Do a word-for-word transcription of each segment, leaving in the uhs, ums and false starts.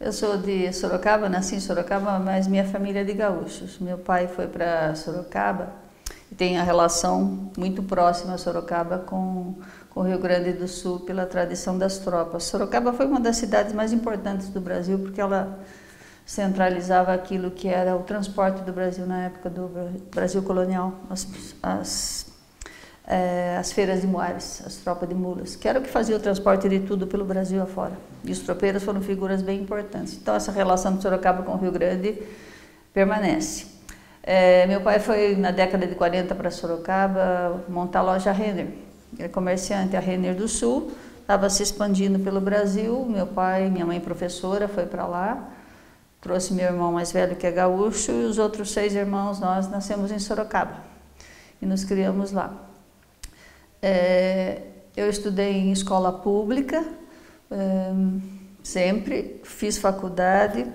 Eu sou de Sorocaba, nasci em Sorocaba, mas minha família é de gaúchos. Meu pai foi para Sorocaba e tem a relação muito próxima a Sorocaba com, com o Rio Grande do Sul pela tradição das tropas. Sorocaba foi uma das cidades mais importantes do Brasil porque ela centralizava aquilo que era o transporte do Brasil na época do Brasil colonial, as, as, é, as feiras de muares, as tropas de mulas, que era o que fazia o transporte de tudo pelo Brasil afora. E os tropeiros foram figuras bem importantes. Então essa relação de Sorocaba com o Rio Grande permanece. É, meu pai foi na década de quarenta para Sorocaba montar a loja Renner. Ele é comerciante, a Renner do Sul, estava se expandindo pelo Brasil. Meu pai, minha mãe professora, foi para lá. Trouxe meu irmão mais velho, que é gaúcho, e os outros seis irmãos, nós nascemos em Sorocaba e nos criamos lá. É, eu estudei em escola pública, é, sempre, fiz faculdade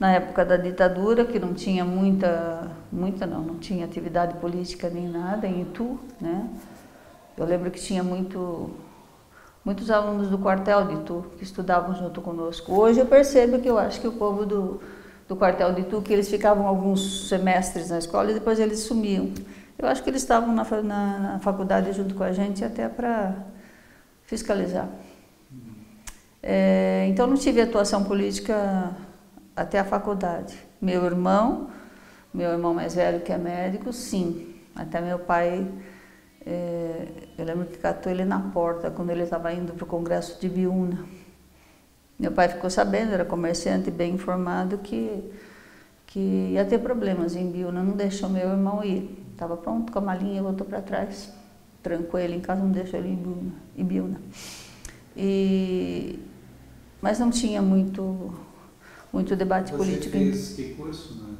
na época da ditadura, que não tinha muita, muita não, não tinha atividade política nem nada, em Itu, né? Eu lembro que tinha muito... muitos alunos do quartel de Itu que estudavam junto conosco. Hoje eu percebo que eu acho que o povo do, do quartel de Itu, que eles ficavam alguns semestres na escola e depois eles sumiam. Eu acho que eles estavam na, na, na faculdade junto com a gente até para fiscalizar. É, então não tive atuação política até a faculdade. Meu irmão, meu irmão mais velho que é médico, sim, até meu pai... É, eu lembro que catou ele na porta quando ele estava indo para o congresso de Ibiúna. Meu pai ficou sabendo, era comerciante bem informado, que, que ia ter problemas em Ibiúna, não deixou meu irmão ir. Estava pronto com a malinha e voltou para trás. Trancou ele em casa, não deixou ele em Ibiúna. E, mas não tinha muito, muito debate Você político. Você fez que curso? Né?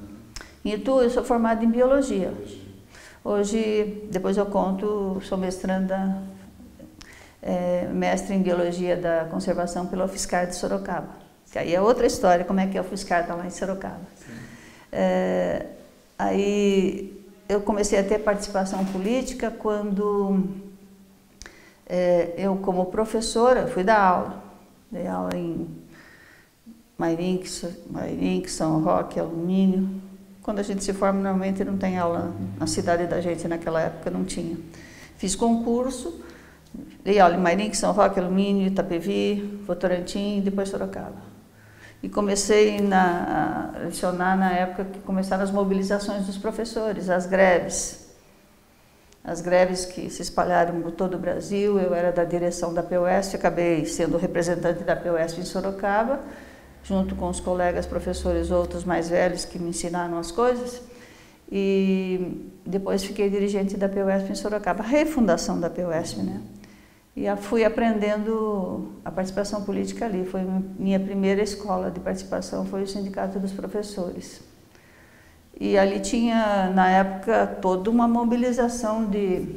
Em Itu, eu sou formada em biologia. Hoje, depois eu conto, sou mestranda, é, mestre em Biologia da Conservação pela UFSCar de Sorocaba. Que aí é outra história, como é que a UFSCar está lá em Sorocaba. É, aí eu comecei a ter participação política quando é, eu, como professora, fui dar aula. Dei aula em Mairinque, Mairinque, São Roque, Alumínio. Quando a gente se forma, normalmente não tem aula na cidade da gente, naquela época não tinha. Fiz concurso, dei aula em Mairinque, São Roque, Alumínio, Itapevi, Votorantim e depois Sorocaba. E comecei na, a lecionar na época que começaram as mobilizações dos professores, as greves. As greves que se espalharam por todo o Brasil, eu era da direção da P O S, acabei sendo representante da P O S em Sorocaba, junto com os colegas, professores, outros mais velhos que me ensinaram as coisas. E depois fiquei dirigente da P O S P em Sorocaba, a refundação da P O S P, né? E fui aprendendo a participação política ali. Foi minha primeira escola de participação, foi o Sindicato dos Professores. E ali tinha, na época, toda uma mobilização de...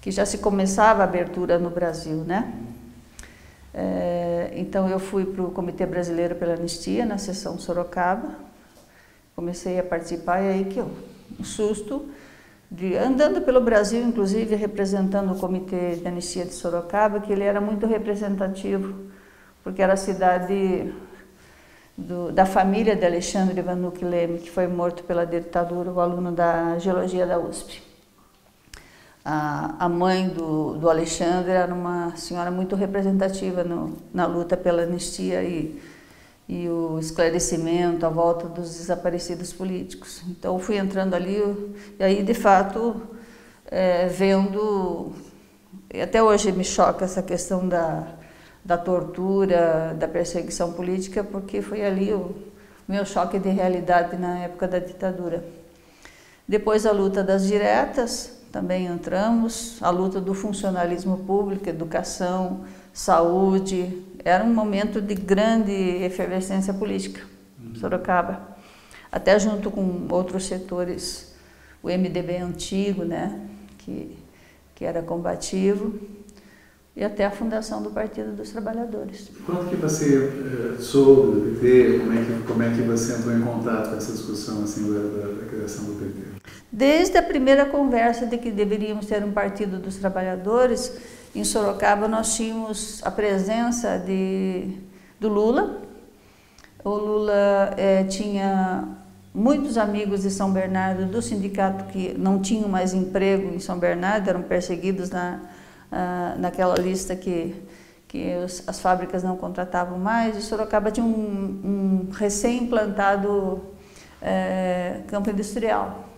que já se começava a abertura no Brasil, né? É, então eu fui para o Comitê Brasileiro pela Anistia, na sessão Sorocaba, comecei a participar e aí que eu, um susto, de, andando pelo Brasil, inclusive representando o Comitê de Anistia de Sorocaba, que ele era muito representativo, porque era a cidade do, da família de Alexandre Vanucchi Leme, que foi morto pela ditadura, o aluno da Geologia da U S P. A mãe do, do Alexandre era uma senhora muito representativa no, na luta pela anistia e, e o esclarecimento, a volta dos desaparecidos políticos. Então fui entrando ali e aí de fato é, vendo, e até hoje me choca essa questão da, da tortura, da perseguição política, porque foi ali o meu choque de realidade na época da ditadura. Depois a luta das diretas, também entramos, a luta do funcionalismo público, educação, saúde, era um momento de grande efervescência política, uhum. Sorocaba, até junto com outros setores, o M D B antigo, né, que, que era combativo, e até a fundação do Partido dos Trabalhadores. Quanto que você eh, soube do P T, como é, que, como é que você entrou em contato com essa discussão assim, da, da, da criação do P T? Desde a primeira conversa de que deveríamos ter um Partido dos Trabalhadores, em Sorocaba nós tínhamos a presença de, do Lula, O Lula é, tinha muitos amigos de São Bernardo, do sindicato, que não tinham mais emprego em São Bernardo, eram perseguidos na, naquela lista que, que os, as fábricas não contratavam mais. O Sorocaba tinha um, um recém-implantado é, campo industrial,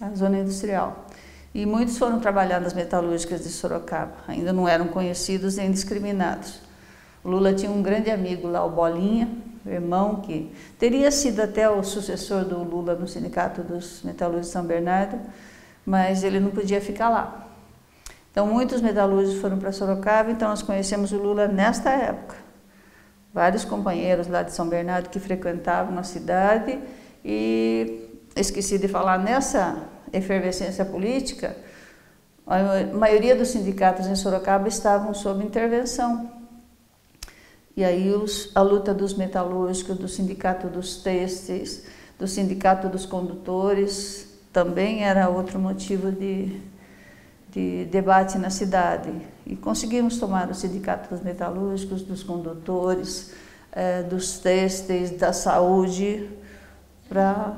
a zona industrial. E muitos foram trabalhar nas metalúrgicas de Sorocaba, ainda não eram conhecidos nem discriminados. O Lula tinha um grande amigo lá, o Bolinha, o irmão, que teria sido até o sucessor do Lula no Sindicato dos Metalúrgicos de São Bernardo, mas ele não podia ficar lá. Então muitos metalúrgicos foram para Sorocaba, então nós conhecemos o Lula nesta época. Vários companheiros lá de São Bernardo que frequentavam a cidade e, esqueci de falar, nessa efervescência política, a maioria dos sindicatos em Sorocaba estavam sob intervenção. E aí os, a luta dos metalúrgicos, do sindicato dos têxteis, do sindicato dos condutores, também era outro motivo de, de debate na cidade. E conseguimos tomar o sindicato dos metalúrgicos, dos condutores, eh, dos têxteis, da saúde, para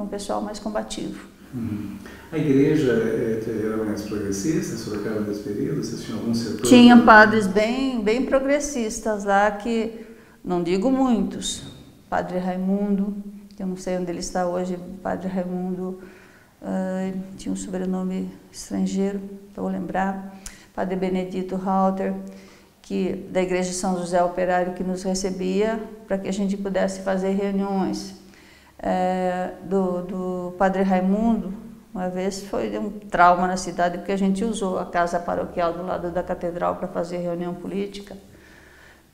um pessoal mais combativo. Hum. A igreja era mais progressista em Sorocaba nesse período? Vocês tinham algum setor? Tinha padres bem, bem progressistas lá, que não digo muitos. Padre Raimundo, que eu não sei onde ele está hoje, Padre Raimundo, uh, tinha um sobrenome estrangeiro, vou lembrar. Padre Benedito Halter, que, da igreja de São José Operário, que nos recebia para que a gente pudesse fazer reuniões. É, do, do Padre Raimundo, uma vez foi um trauma na cidade, porque a gente usou a casa paroquial do lado da catedral para fazer reunião política,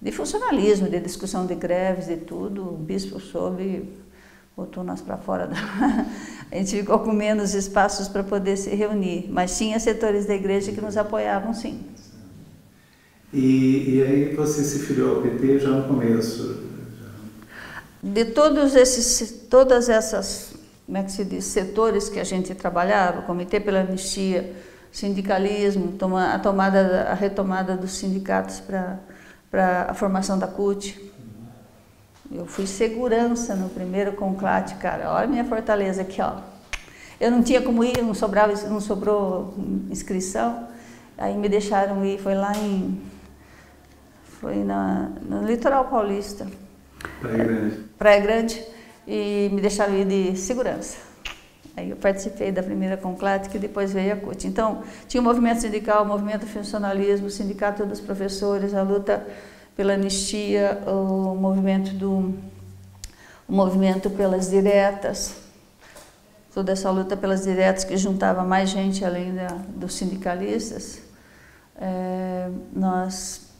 de funcionalismo, de discussão de greves, de tudo. O bispo soube, botou nós para fora. Da... A gente ficou com menos espaços para poder se reunir, mas tinha setores da igreja que nos apoiavam, sim. E, e aí você se filiou ao P T já no começo? De todos esses, todas essas, como é que se diz, setores que a gente trabalhava, Comitê pela Anistia, sindicalismo, toma, a, tomada, a retomada dos sindicatos para para a formação da C U T. Eu fui segurança no primeiro conclate, cara, olha a minha fortaleza aqui, ó. Eu não tinha como ir, não, sobrava, não sobrou inscrição, aí me deixaram ir, foi lá em, foi na, no litoral paulista. Praia Grande. Praia Grande, e me deixaram ir de segurança. Aí eu participei da primeira conclate, que depois veio a C U T. Então, tinha o movimento sindical, o movimento funcionalismo, o sindicato dos professores, a luta pela anistia, o movimento, do, o movimento pelas diretas, toda essa luta pelas diretas que juntava mais gente além da, dos sindicalistas. É, nós...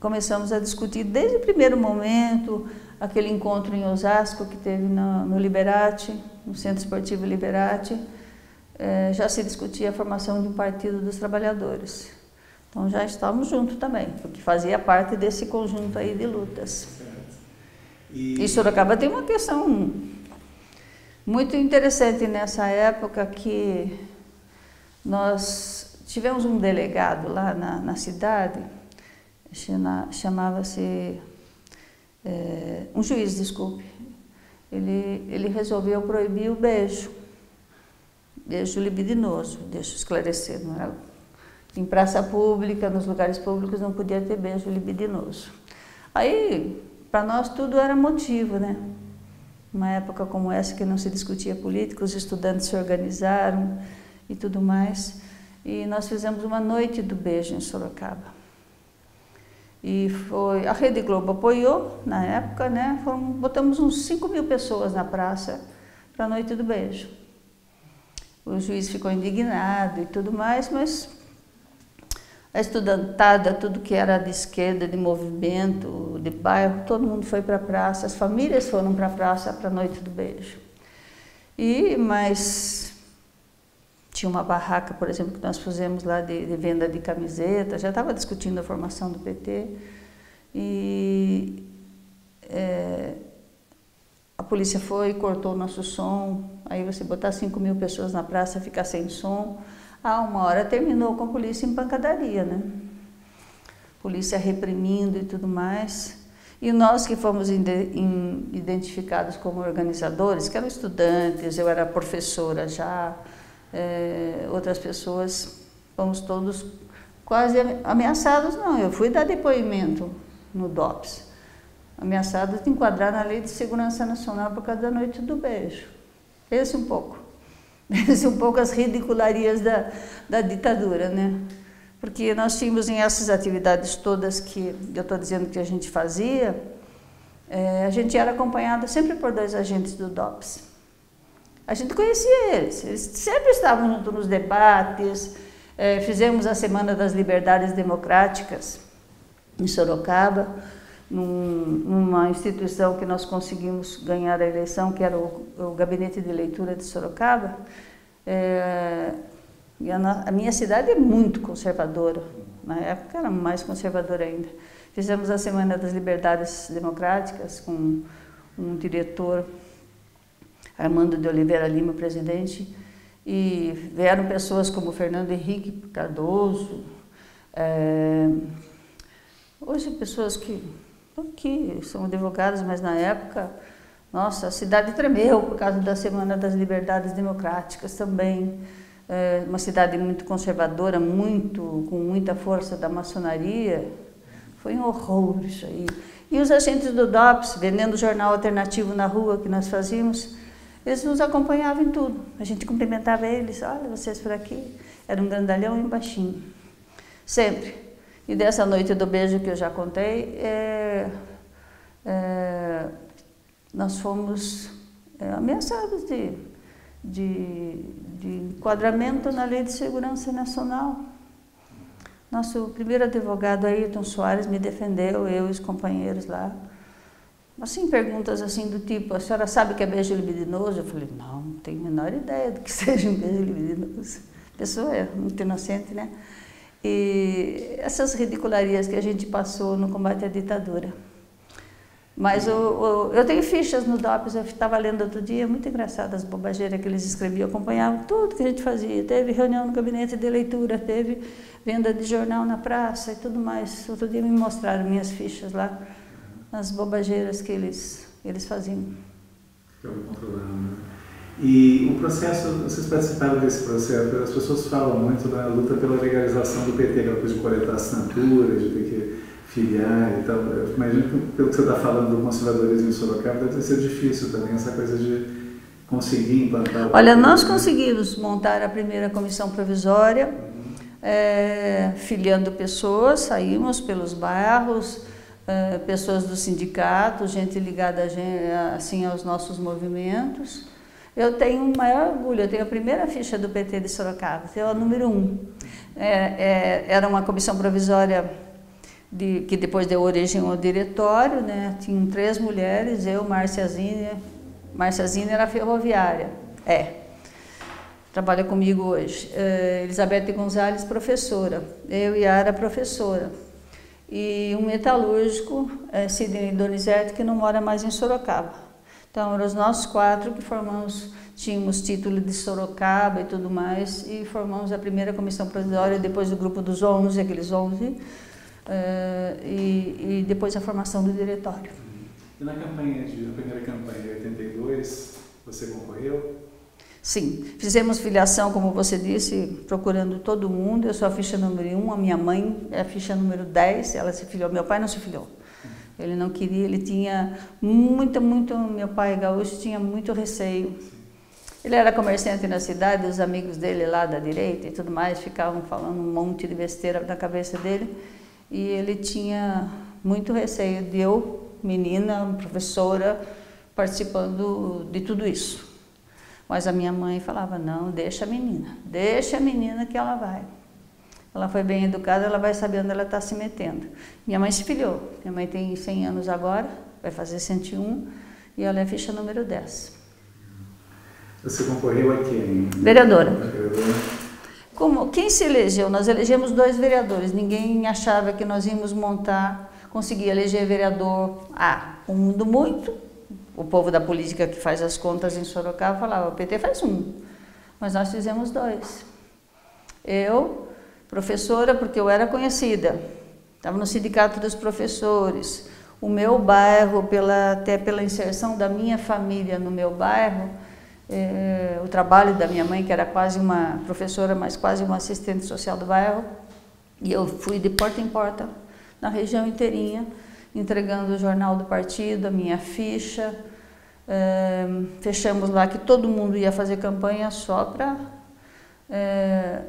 Começamos a discutir desde o primeiro momento, aquele encontro em Osasco que teve no, no Liberate, no Centro Esportivo Liberate, eh, já se discutia a formação de um Partido dos Trabalhadores. Então já estávamos juntos também, porque fazia parte desse conjunto aí de lutas. E... e Sorocaba tem uma questão muito interessante nessa época, que nós tivemos um delegado lá na, na cidade, chamava-se é, um juiz, desculpe, ele, ele resolveu proibir o beijo, beijo libidinoso, deixa eu esclarecer, não era, em praça pública, nos lugares públicos não podia ter beijo libidinoso. Aí, para nós tudo era motivo, né? Uma época como essa que não se discutia política, os estudantes se organizaram e tudo mais, e nós fizemos uma noite do beijo em Sorocaba. E foi, a Rede Globo apoiou, na época, né, foram, botamos uns cinco mil pessoas na praça para a noite do beijo. O juiz ficou indignado e tudo mais, mas a estudantada, tudo que era de esquerda, de movimento, de bairro, todo mundo foi para a praça, as famílias foram para a praça para a noite do beijo. E, mas tinha uma barraca, por exemplo, que nós fizemos lá de, de venda de camiseta, já estava discutindo a formação do P T, e é, a polícia foi e cortou o nosso som. Aí você botar cinco mil pessoas na praça, ficar sem som, ah, uma hora terminou com a polícia em pancadaria, né? Polícia reprimindo e tudo mais. E nós que fomos identificados como organizadores, que eram estudantes, eu era professora já, é, outras pessoas, fomos todos quase ameaçados. Não, eu fui dar depoimento no D O P S, ameaçados de enquadrar na Lei de Segurança Nacional por causa da noite do beijo. Pense um pouco, pense um pouco as ridicularias da, da ditadura, né? Porque nós tínhamos em essas atividades todas que eu estou dizendo que a gente fazia, é, a gente era acompanhado sempre por dois agentes do D O P S. A gente conhecia eles, eles sempre estavam junto nos debates, é, fizemos a Semana das Liberdades Democráticas em Sorocaba, num, numa instituição que nós conseguimos ganhar a eleição, que era o, o Gabinete de Leitura de Sorocaba. É, E a minha cidade é muito conservadora, na época era mais conservadora ainda. Fizemos a Semana das Liberdades Democráticas com um diretor, Armando de Oliveira Lima, presidente, e vieram pessoas como Fernando Henrique Cardoso, é, hoje pessoas que, que são advogados, mas na época, nossa, a cidade tremeu por causa da Semana das Liberdades Democráticas também. É uma cidade muito conservadora, muito, com muita força da maçonaria. Foi um horror isso aí. E os agentes do D O P S, vendendo jornal alternativo na rua que nós fazíamos, eles nos acompanhavam em tudo. A gente cumprimentava eles, olha vocês por aqui. Era um grandalhão e um baixinho, sempre. E dessa noite do beijo que eu já contei, é, é, nós fomos é, ameaçados de... De, de enquadramento na Lei de Segurança Nacional. Nosso primeiro advogado, Ayrton Soares, me defendeu, eu e os companheiros lá. Assim, perguntas assim do tipo, a senhora sabe que é beijo libidinoso? Eu falei, não, não tenho a menor ideia do que seja um beijo libidinoso. A pessoa é muito inocente, né? E essas ridicularias que a gente passou no combate à ditadura. Mas eu, eu, eu tenho fichas no D O P S, eu estava lendo outro dia, muito engraçadas as bobageiras que eles escreviam, acompanhavam tudo que a gente fazia. Teve reunião no gabinete de leitura, teve venda de jornal na praça e tudo mais. Outro dia me mostraram minhas fichas lá, as bobageiras que eles, eles faziam. E o processo, vocês participaram desse processo, as pessoas falam muito da luta pela legalização do P T, aquela coisa de coletar assinaturas, de ter que... filiar e tal. Eu imagino que, pelo que você está falando do conservadorismo em Sorocaba, deve ter sido difícil também essa coisa de conseguir implantar... Olha, nós conseguimos montar a primeira comissão provisória, uhum. é, filiando pessoas, saímos pelos bairros, é, pessoas do sindicato, gente ligada a, assim, aos nossos movimentos. Eu tenho o maior orgulho, eu tenho a primeira ficha do P T de Sorocaba, eu a número um. É, é, era uma comissão provisória... De, que depois deu origem ao diretório, né? Tinham três mulheres, eu, Marciazinha, Marciazinha era ferroviária, é, trabalha comigo hoje, é, Elizabeth Gonzalez, professora, eu e Iara, professora, e um metalúrgico, é, Sidney Donizete, que não mora mais em Sorocaba. Então, eram os nossos quatro que formamos, tínhamos título de Sorocaba e tudo mais, e formamos a primeira comissão provisória, depois do grupo dos onze, aqueles onze, Uh, e, e depois a formação do diretório. E na campanha de, na primeira campanha de oitenta e dois, você concorreu? Sim, fizemos filiação, como você disse, procurando todo mundo. Eu sou a ficha número um, a minha mãe é a ficha número dez, ela se filiou, meu pai não se filiou. Ele não queria, ele tinha muito, muito, meu pai gaúcho tinha muito receio. Sim. Ele era comerciante na cidade, os amigos dele lá da direita e tudo mais ficavam falando um monte de besteira na cabeça dele. E ele tinha muito receio de eu, menina, professora, participando de tudo isso. Mas a minha mãe falava, não, deixa a menina, deixa a menina que ela vai. Ela foi bem educada, ela vai saber onde ela está se metendo. Minha mãe se filiou, minha mãe tem cem anos agora, vai fazer cento e um, e ela é ficha número dez. Você concorreu a quem? Vereadora. Vereadora. Como, quem se elegeu? Nós elegemos dois vereadores, ninguém achava que nós íamos montar, conseguir eleger vereador A, um mundo muito, o povo da política que faz as contas em Sorocaba falava, o P T faz um, mas nós fizemos dois. Eu, professora, porque eu era conhecida, estava no sindicato dos professores, o meu bairro, pela, até pela inserção da minha família no meu bairro, é, o trabalho da minha mãe, que era quase uma professora, mas quase uma assistente social do bairro, e eu fui de porta em porta na região inteirinha, entregando o jornal do partido, a minha ficha. É, fechamos lá que todo mundo ia fazer campanha só para, é,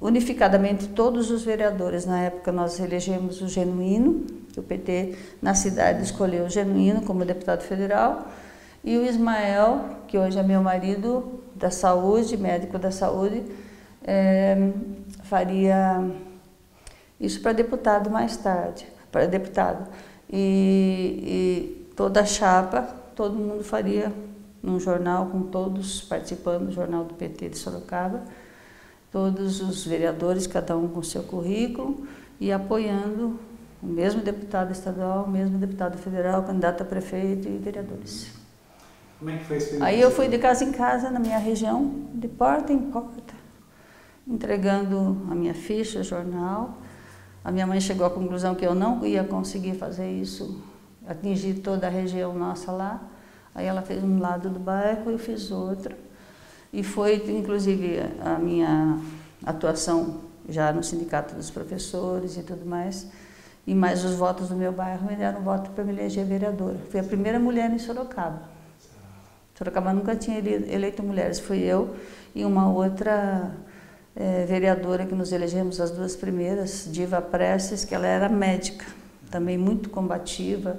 unificadamente, todos os vereadores. Na época nós elegemos o Genuíno, que o P T na cidade escolheu o Genuíno como deputado federal, e o Ismael, que hoje é meu marido, da saúde, médico da saúde, é, faria isso para deputado mais tarde, para deputado. E, e toda a chapa, todo mundo faria num jornal, com todos participando do jornal do P T de Sorocaba, todos os vereadores, cada um com seu currículo, e apoiando o mesmo deputado estadual, o mesmo deputado federal, candidato a prefeito e vereadores. Como é que foi isso? Aí eu fui de casa em casa, na minha região, de porta em porta, entregando a minha ficha, jornal. A minha mãe chegou à conclusão que eu não ia conseguir fazer isso, atingir toda a região nossa lá. Aí ela fez um lado do bairro, eu fiz outro. E foi, inclusive, a minha atuação já no Sindicato dos Professores e tudo mais. E mais os votos do meu bairro me deram voto para me eleger vereadora. Fui a primeira mulher em Sorocaba. Sorocaba nunca tinha eleito mulheres. Fui eu e uma outra é, vereadora que nos elegemos, as duas primeiras, Diva Prestes, que ela era médica, também muito combativa,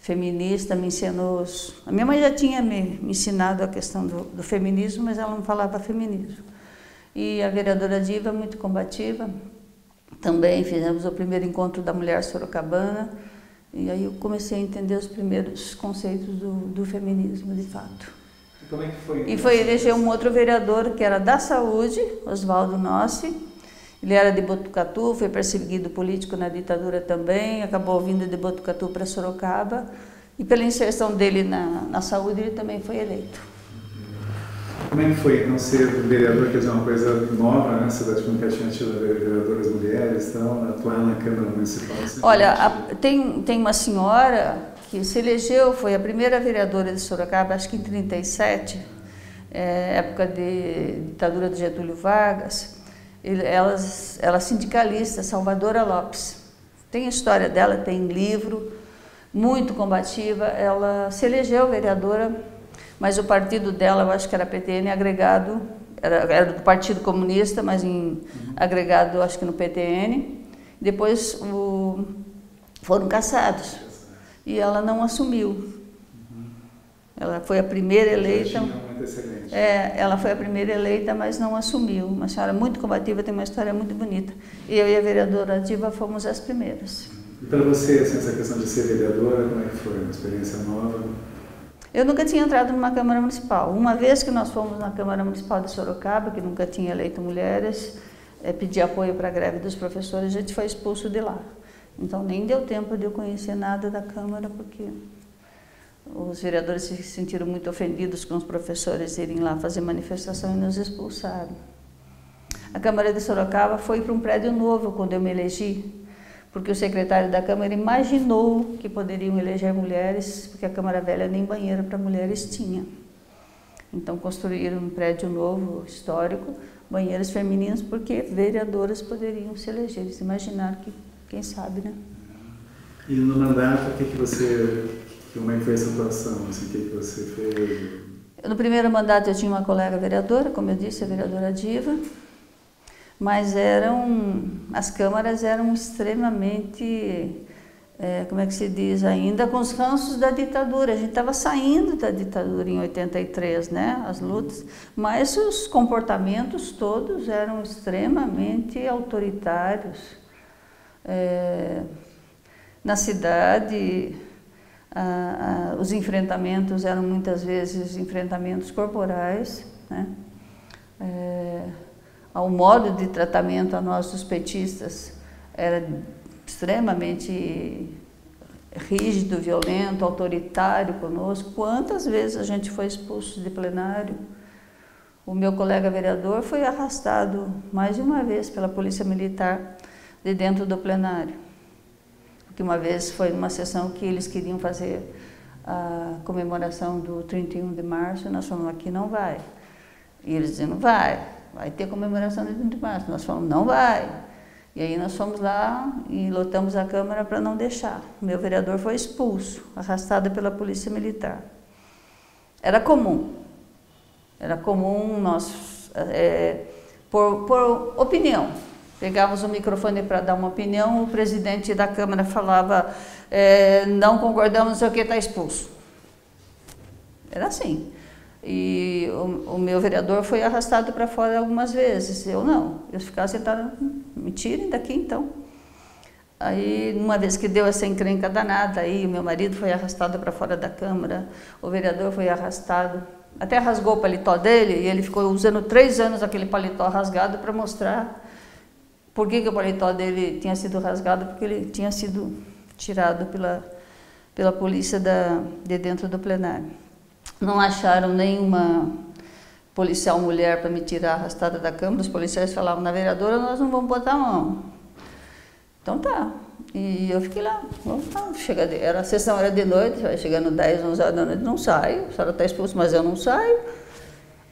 feminista, me ensinou... Os... A minha mãe já tinha me ensinado a questão do, do feminismo, mas ela não falava feminismo. E a vereadora Diva, muito combativa, também fizemos o primeiro encontro da mulher sorocabana, e aí eu comecei a entender os primeiros conceitos do, do feminismo, de fato. E como é que foi? E foi eleger um outro vereador, que era da saúde, Oswaldo Nossi. Ele era de Botucatu, foi perseguido político na ditadura também, acabou vindo de Botucatu para Sorocaba, e pela inserção dele na, na saúde, ele também foi eleito. Como é que foi não ser vereador, que é uma coisa nova, né? A cidade nunca tinha tido vereadoras mulheres, então, atuar na Câmara Municipal. Olha, a, tem, tem uma senhora que se elegeu, foi a primeira vereadora de Sorocaba, acho que em trinta e sete, é, época de ditadura do Getúlio Vargas. Ela, ela é sindicalista, Salvadora Lopes. Tem a história dela, tem livro, muito combativa. Ela se elegeu vereadora, mas o partido dela, eu acho que era P T N, agregado, era, era do Partido Comunista, mas em, uhum. agregado, acho que no P T N. Depois o, foram caçados e ela não assumiu. Uhum. Ela foi a primeira eleita. É, ela foi a primeira eleita, mas não assumiu. Uma senhora muito combativa, tem uma história muito bonita. E eu e a vereadora Diva fomos as primeiras. E para você, assim, essa questão de ser vereadora, como é que foi? Uma experiência nova? Eu nunca tinha entrado numa Câmara Municipal. Uma vez que nós fomos na Câmara Municipal de Sorocaba, que nunca tinha eleito mulheres, é, pedir apoio para a greve dos professores, a gente foi expulso de lá. Então nem deu tempo de eu conhecer nada da Câmara, porque... Os vereadores se sentiram muito ofendidos com os professores irem lá fazer manifestação e nos expulsaram. A Câmara de Sorocaba foi para um prédio novo quando eu me elegi, porque o secretário da Câmara imaginou que poderiam eleger mulheres, porque a Câmara Velha nem banheiro para mulheres tinha. Então construíram um prédio novo, histórico, banheiros femininos, porque vereadoras poderiam se eleger. Eles imaginaram que, quem sabe, né? E no mandato, o que, que você... Como é que foi essa atuação? Assim, o que você fez? No primeiro mandato eu tinha uma colega vereadora, como eu disse, a vereadora Diva, mas eram, as câmaras eram extremamente, é, como é que se diz ainda, com os ranços da ditadura. A gente estava saindo da ditadura em oitenta e três, né, as lutas, mas os comportamentos todos eram extremamente autoritários. É, na cidade... Ah, ah, os enfrentamentos eram muitas vezes enfrentamentos corporais, né? É, ao modo de tratamento a nós, os petistas, era extremamente rígido, violento, autoritário conosco. Quantas vezes a gente foi expulso de plenário? O meu colega vereador foi arrastado mais de uma vez pela polícia militar de dentro do plenário. que uma vez foi numa sessão que eles queriam fazer a comemoração do trinta e um de março, nós falamos, aqui não vai. E eles diziam, não vai, vai ter comemoração do trinta de março. Nós falamos, não vai. E aí nós fomos lá e lotamos a Câmara para não deixar. Meu vereador foi expulso, arrastado pela polícia militar. Era comum, era comum nós, é, por, por opinião. Pegávamos o microfone para dar uma opinião, o presidente da Câmara falava, é, não concordamos, não sei o que, está expulso. Era assim. E o, o meu vereador foi arrastado para fora algumas vezes, eu não. Eu ficava sentada, me tirem daqui então. Aí, uma vez que deu essa encrenca danada, aí o meu marido foi arrastado para fora da Câmara, o vereador foi arrastado, até rasgou o paletó dele, e ele ficou usando três anos aquele paletó rasgado para mostrar por que que o paletó dele tinha sido rasgado, porque ele tinha sido tirado pela, pela polícia da, de dentro do plenário. Não acharam nenhuma policial mulher para me tirar arrastada da Câmara, os policiais falavam, na vereadora nós não vamos botar a mão. Então tá, e eu fiquei lá, vamos lá. Chega de, era, a sessão era de noite, vai chegando dez, onze horas da noite, não saio, a senhora está expulsa, mas eu não saio.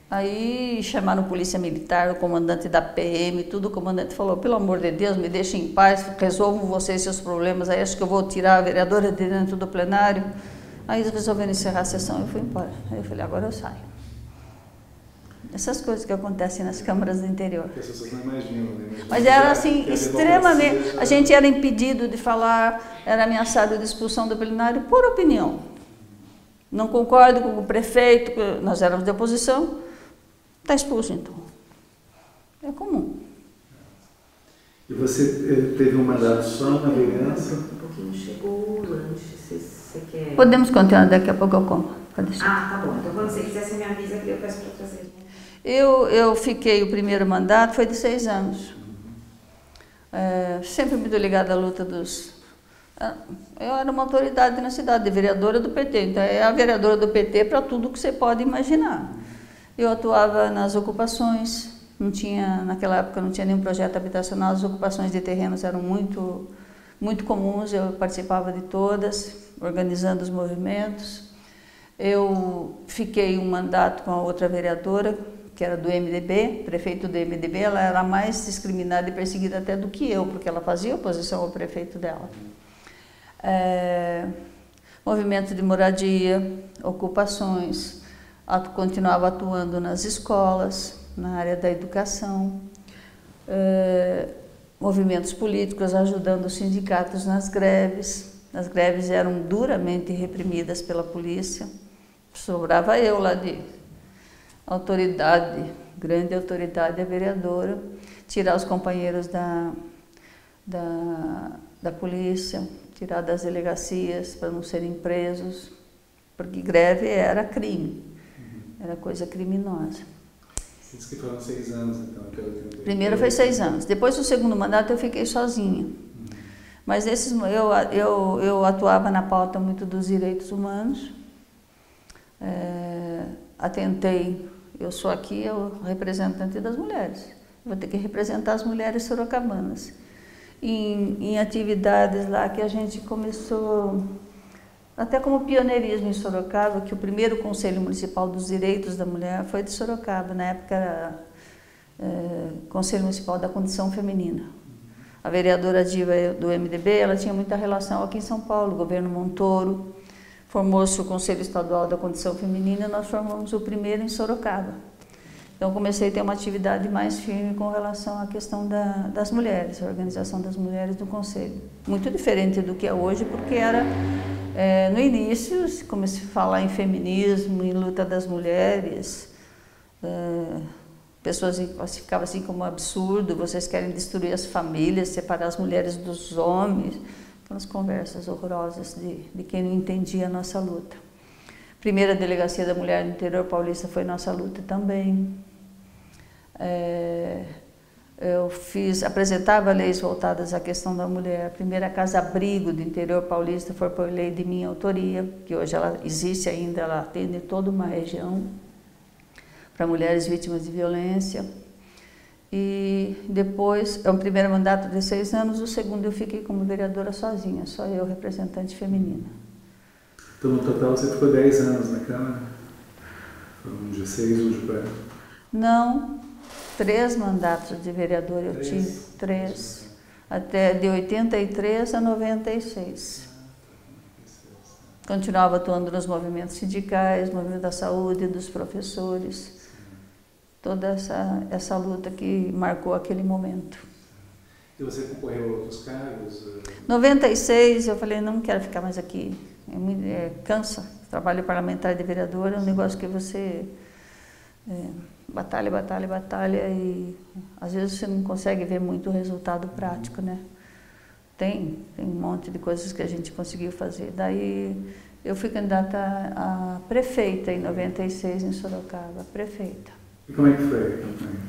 Aí chamaram polícia militar, o comandante da P M, tudo, o comandante falou, pelo amor de Deus, me deixem em paz, resolvam vocês seus problemas, aí acho que eu vou tirar a vereadora de dentro do plenário. Aí eles resolveram encerrar a sessão e eu fui embora. Aí eu falei, agora eu saio. Essas coisas que acontecem nas câmaras do interior. As pessoas não imaginam, né? Imagina. Mas era assim, extremamente... A gente era impedido de falar, era ameaçado de expulsão do plenário por opinião. Não concordo com o prefeito, nós éramos de oposição. Está expulso, então. É comum. E você teve um mandato só na vereança? Um pouquinho, chegou o lanche, se você quer... Podemos continuar, daqui a pouco eu como. Pode deixar. Ah, tá bom. Então, quando você quiser, você me avisa que eu peço para trazer. Eu, eu fiquei, o primeiro mandato foi de seis anos. É, sempre muito ligada à luta dos... Eu era uma autoridade na cidade, vereadora do P T. Então, é a vereadora do P T para tudo que você pode imaginar. Eu atuava nas ocupações, não tinha, naquela época não tinha nenhum projeto habitacional, as ocupações de terrenos eram muito, muito comuns, eu participava de todas, organizando os movimentos. Eu fiquei um mandato com a outra vereadora, que era do M D B, prefeito do M D B, ela era mais discriminada e perseguida até do que eu, porque ela fazia oposição ao prefeito dela. É, movimento de moradia, ocupações... Continuava atuando nas escolas, na área da educação, eh, movimentos políticos ajudando os sindicatos nas greves. As greves eram duramente reprimidas pela polícia. Sobrava eu lá de autoridade, grande autoridade, a vereadora, tirar os companheiros da, da, da polícia, tirar das delegacias para não serem presos, porque greve era crime. Era coisa criminosa. Você disse que foram seis anos, então? Até primeiro foi seis anos. Depois do segundo mandato eu fiquei sozinha. Uhum. Mas esses, eu, eu, eu atuava na pauta muito dos direitos humanos. É, atentei, eu sou aqui o representante das mulheres. Vou ter que representar as mulheres sorocabanas. Em, em atividades lá que a gente começou... Até como pioneirismo em Sorocaba, que o primeiro Conselho Municipal dos Direitos da Mulher foi de Sorocaba, na época era é, Conselho Municipal da Condição Feminina. A vereadora Diva do M D B, ela tinha muita relação aqui em São Paulo, o governo Montoro, formou-se o Conselho Estadual da Condição Feminina, nós formamos o primeiro em Sorocaba. Então comecei a ter uma atividade mais firme com relação à questão da, das mulheres, a organização das mulheres do Conselho. Muito diferente do que é hoje, porque era... É, no início, como se falar em feminismo, em luta das mulheres, é, pessoas classificavam assim como um absurdo, vocês querem destruir as famílias, separar as mulheres dos homens, aquelas conversas horrorosas de, de quem não entendia a nossa luta. Primeira delegacia da mulher do interior paulista foi nossa luta também. É, Eu fiz, apresentava leis voltadas à questão da mulher. A primeira casa-abrigo do interior paulista foi por lei de minha autoria, que hoje ela existe ainda, ela atende toda uma região para mulheres vítimas de violência. E depois, é o primeiro mandato de seis anos, o segundo eu fiquei como vereadora sozinha, só eu, representante feminina. Então, no total, você ficou dez anos na Câmara? Um de seis, um de quatro? Não, três mandatos de vereadora eu tive, três, até de oitenta e três a noventa e seis. Continuava atuando nos movimentos sindicais, movimento da saúde, dos professores, toda essa, essa luta que marcou aquele momento. E você concorreu a outros cargos? noventa e seis, eu falei, não quero ficar mais aqui, é muito, é, cansa, trabalho parlamentar de vereadora, é um negócio que você é, batalha, batalha, batalha e às vezes você não consegue ver muito o resultado prático, né? Tem, tem um monte de coisas que a gente conseguiu fazer. Daí eu fui candidata a prefeita em noventa e seis, em Sorocaba, prefeita. E como é que foi a campanha?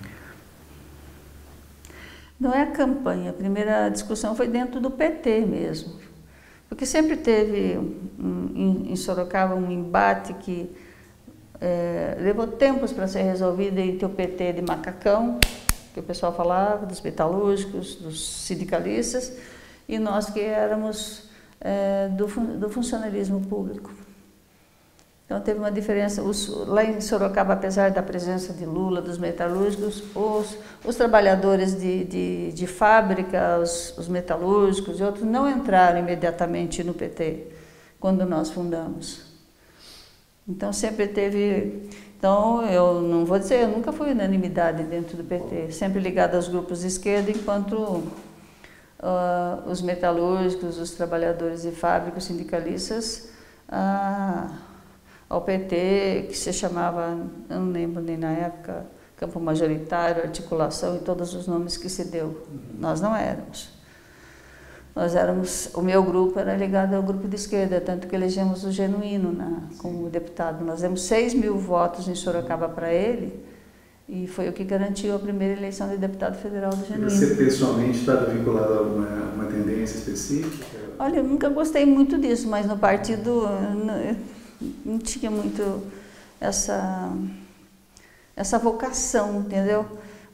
Não é a campanha, a primeira discussão foi dentro do P T mesmo. Porque sempre teve um, em Sorocaba um embate que é, levou tempos para ser resolvido entre o P T de macacão, que o pessoal falava, dos metalúrgicos, dos sindicalistas, e nós que éramos é, do, do funcionalismo público. Então teve uma diferença, os, lá em Sorocaba, apesar da presença de Lula, dos metalúrgicos, os, os trabalhadores de, de, de fábrica, os, os metalúrgicos e outros não entraram imediatamente no P T, quando nós fundamos. Então sempre teve... Então, eu não vou dizer, eu nunca fui unanimidade dentro do P T, sempre ligada aos grupos de esquerda, enquanto uh, os metalúrgicos, os trabalhadores de fábrica, os sindicalistas, uh, ao P T, que se chamava, eu não lembro nem na época, campo majoritário, articulação e todos os nomes que se deu. Nós não éramos. Nós éramos, o meu grupo era ligado ao grupo de esquerda, tanto que elegemos o Genuíno na, como deputado. Nós demos seis mil votos em Sorocaba para ele e foi o que garantiu a primeira eleição de deputado federal do Genuíno. E você pessoalmente estava vinculado a alguma, alguma tendência específica? Olha, eu nunca gostei muito disso, mas no partido não, não tinha muito essa, essa vocação, entendeu?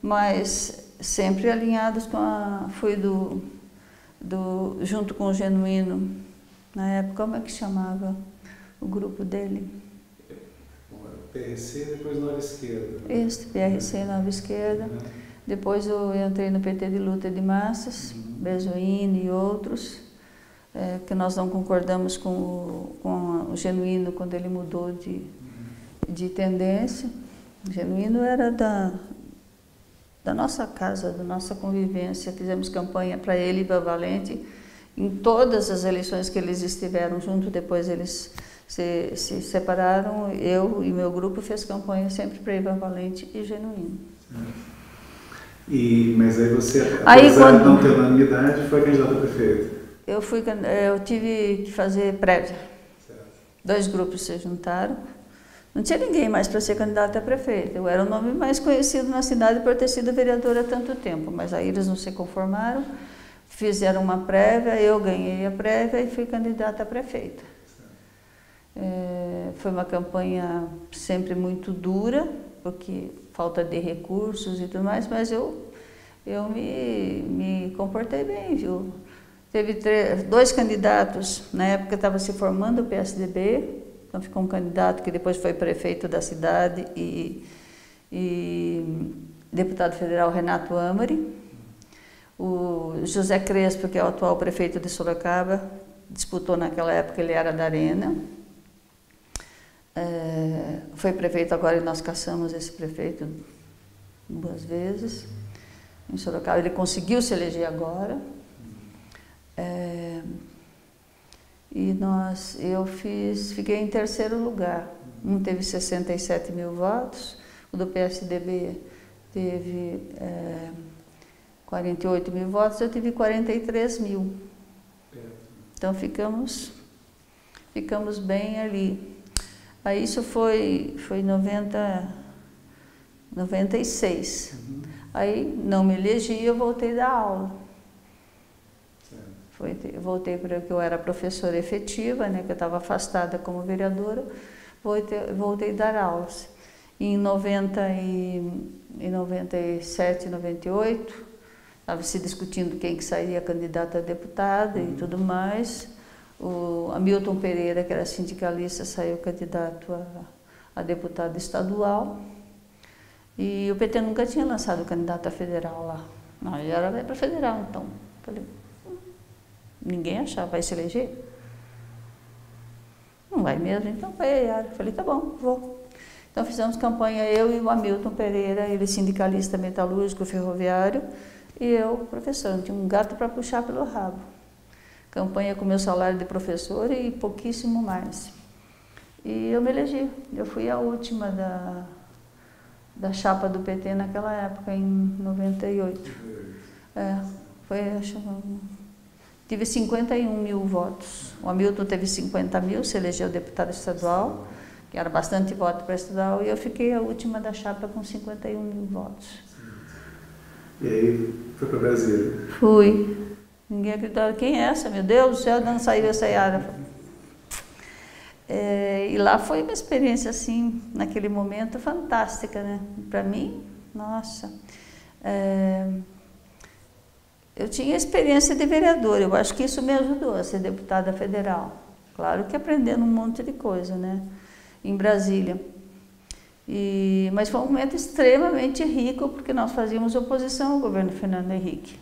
Mas sempre alinhados com a... Fui do... Do, junto com o Genuíno, na época, como é que chamava o grupo dele? P R C, depois Nova Esquerda. Né? Este, P R C, Nova Esquerda. Uhum. Depois eu entrei no P T de Luta de Massas, uhum. Bezoini e outros, é, que nós não concordamos com o, com o Genuíno quando ele mudou de, uhum. de tendência. O Genuíno era da... da nossa casa, da nossa convivência, fizemos campanha para ele e para Valente em todas as eleições que eles estiveram junto, depois eles se, se separaram, eu e meu grupo fez campanha sempre para Ivan Valente e Genuíno. E, mas aí você, apesar de não ter unanimidade, foi candidato a prefeito? Eu, fui, eu tive que fazer prévia, certo. Dois grupos se juntaram. Não tinha ninguém mais para ser candidata a prefeita. Eu era o nome mais conhecido na cidade por ter sido vereadora há tanto tempo, mas aí eles não se conformaram, fizeram uma prévia, eu ganhei a prévia e fui candidata a prefeita. É, foi uma campanha sempre muito dura, porque falta de recursos e tudo mais, mas eu, eu me, me comportei bem, viu? Teve três, dois candidatos, na época estava se formando o P S D B, então ficou um candidato que depois foi prefeito da cidade e, e deputado federal Renato Amari. O José Crespo, que é o atual prefeito de Sorocaba, disputou naquela época, ele era da Arena. É, foi prefeito agora e nós caçamos esse prefeito duas vezes em Sorocaba. Ele conseguiu se eleger agora. É, E nós, eu fiz, fiquei em terceiro lugar. Um teve sessenta e sete mil votos, o do P S D B teve é, quarenta e oito mil votos, eu tive quarenta e três mil. Então ficamos, ficamos bem ali. Aí isso foi, foi noventa, noventa e seis. Uhum. Aí não me elegi, eu voltei da aula. Eu voltei porque eu era professora efetiva, né, que eu estava afastada como vereadora, voltei, voltei a dar aulas. Em noventa e sete, noventa e oito, estava se discutindo quem que sairia candidata a deputada e tudo mais. O Hamilton Pereira, que era sindicalista, saiu candidato a, a deputado estadual. E o P T nunca tinha lançado candidato a federal lá. Não, ele era para federal, então. Falei, ninguém achava, vai se eleger? Não vai mesmo? Então vai a Iara. Falei, tá bom, vou. Então fizemos campanha, eu e o Hamilton Pereira, ele sindicalista metalúrgico ferroviário, e eu, professor, não tinha um gato para puxar pelo rabo. Campanha com meu salário de professor e pouquíssimo mais. E eu me elegi, eu fui a última da, da chapa do P T naquela época, em noventa e oito. É, foi, acho, tive cinquenta e um mil votos. O Hamilton teve cinquenta mil, se elegeu deputado estadual, que era bastante voto para estadual, e eu fiquei a última da chapa com cinquenta e um mil votos. E aí, foi para Brasília? Fui. Ninguém acreditava, quem é essa? Meu Deus do céu, não saiu essa Iara. É, e lá foi uma experiência, assim, naquele momento, fantástica, né? Para mim, nossa. É, eu tinha experiência de vereadora, eu acho que isso me ajudou a ser deputada federal. Claro que aprendendo um monte de coisa, né? Em Brasília, e, mas foi um momento extremamente rico, porque nós fazíamos oposição ao governo Fernando Henrique.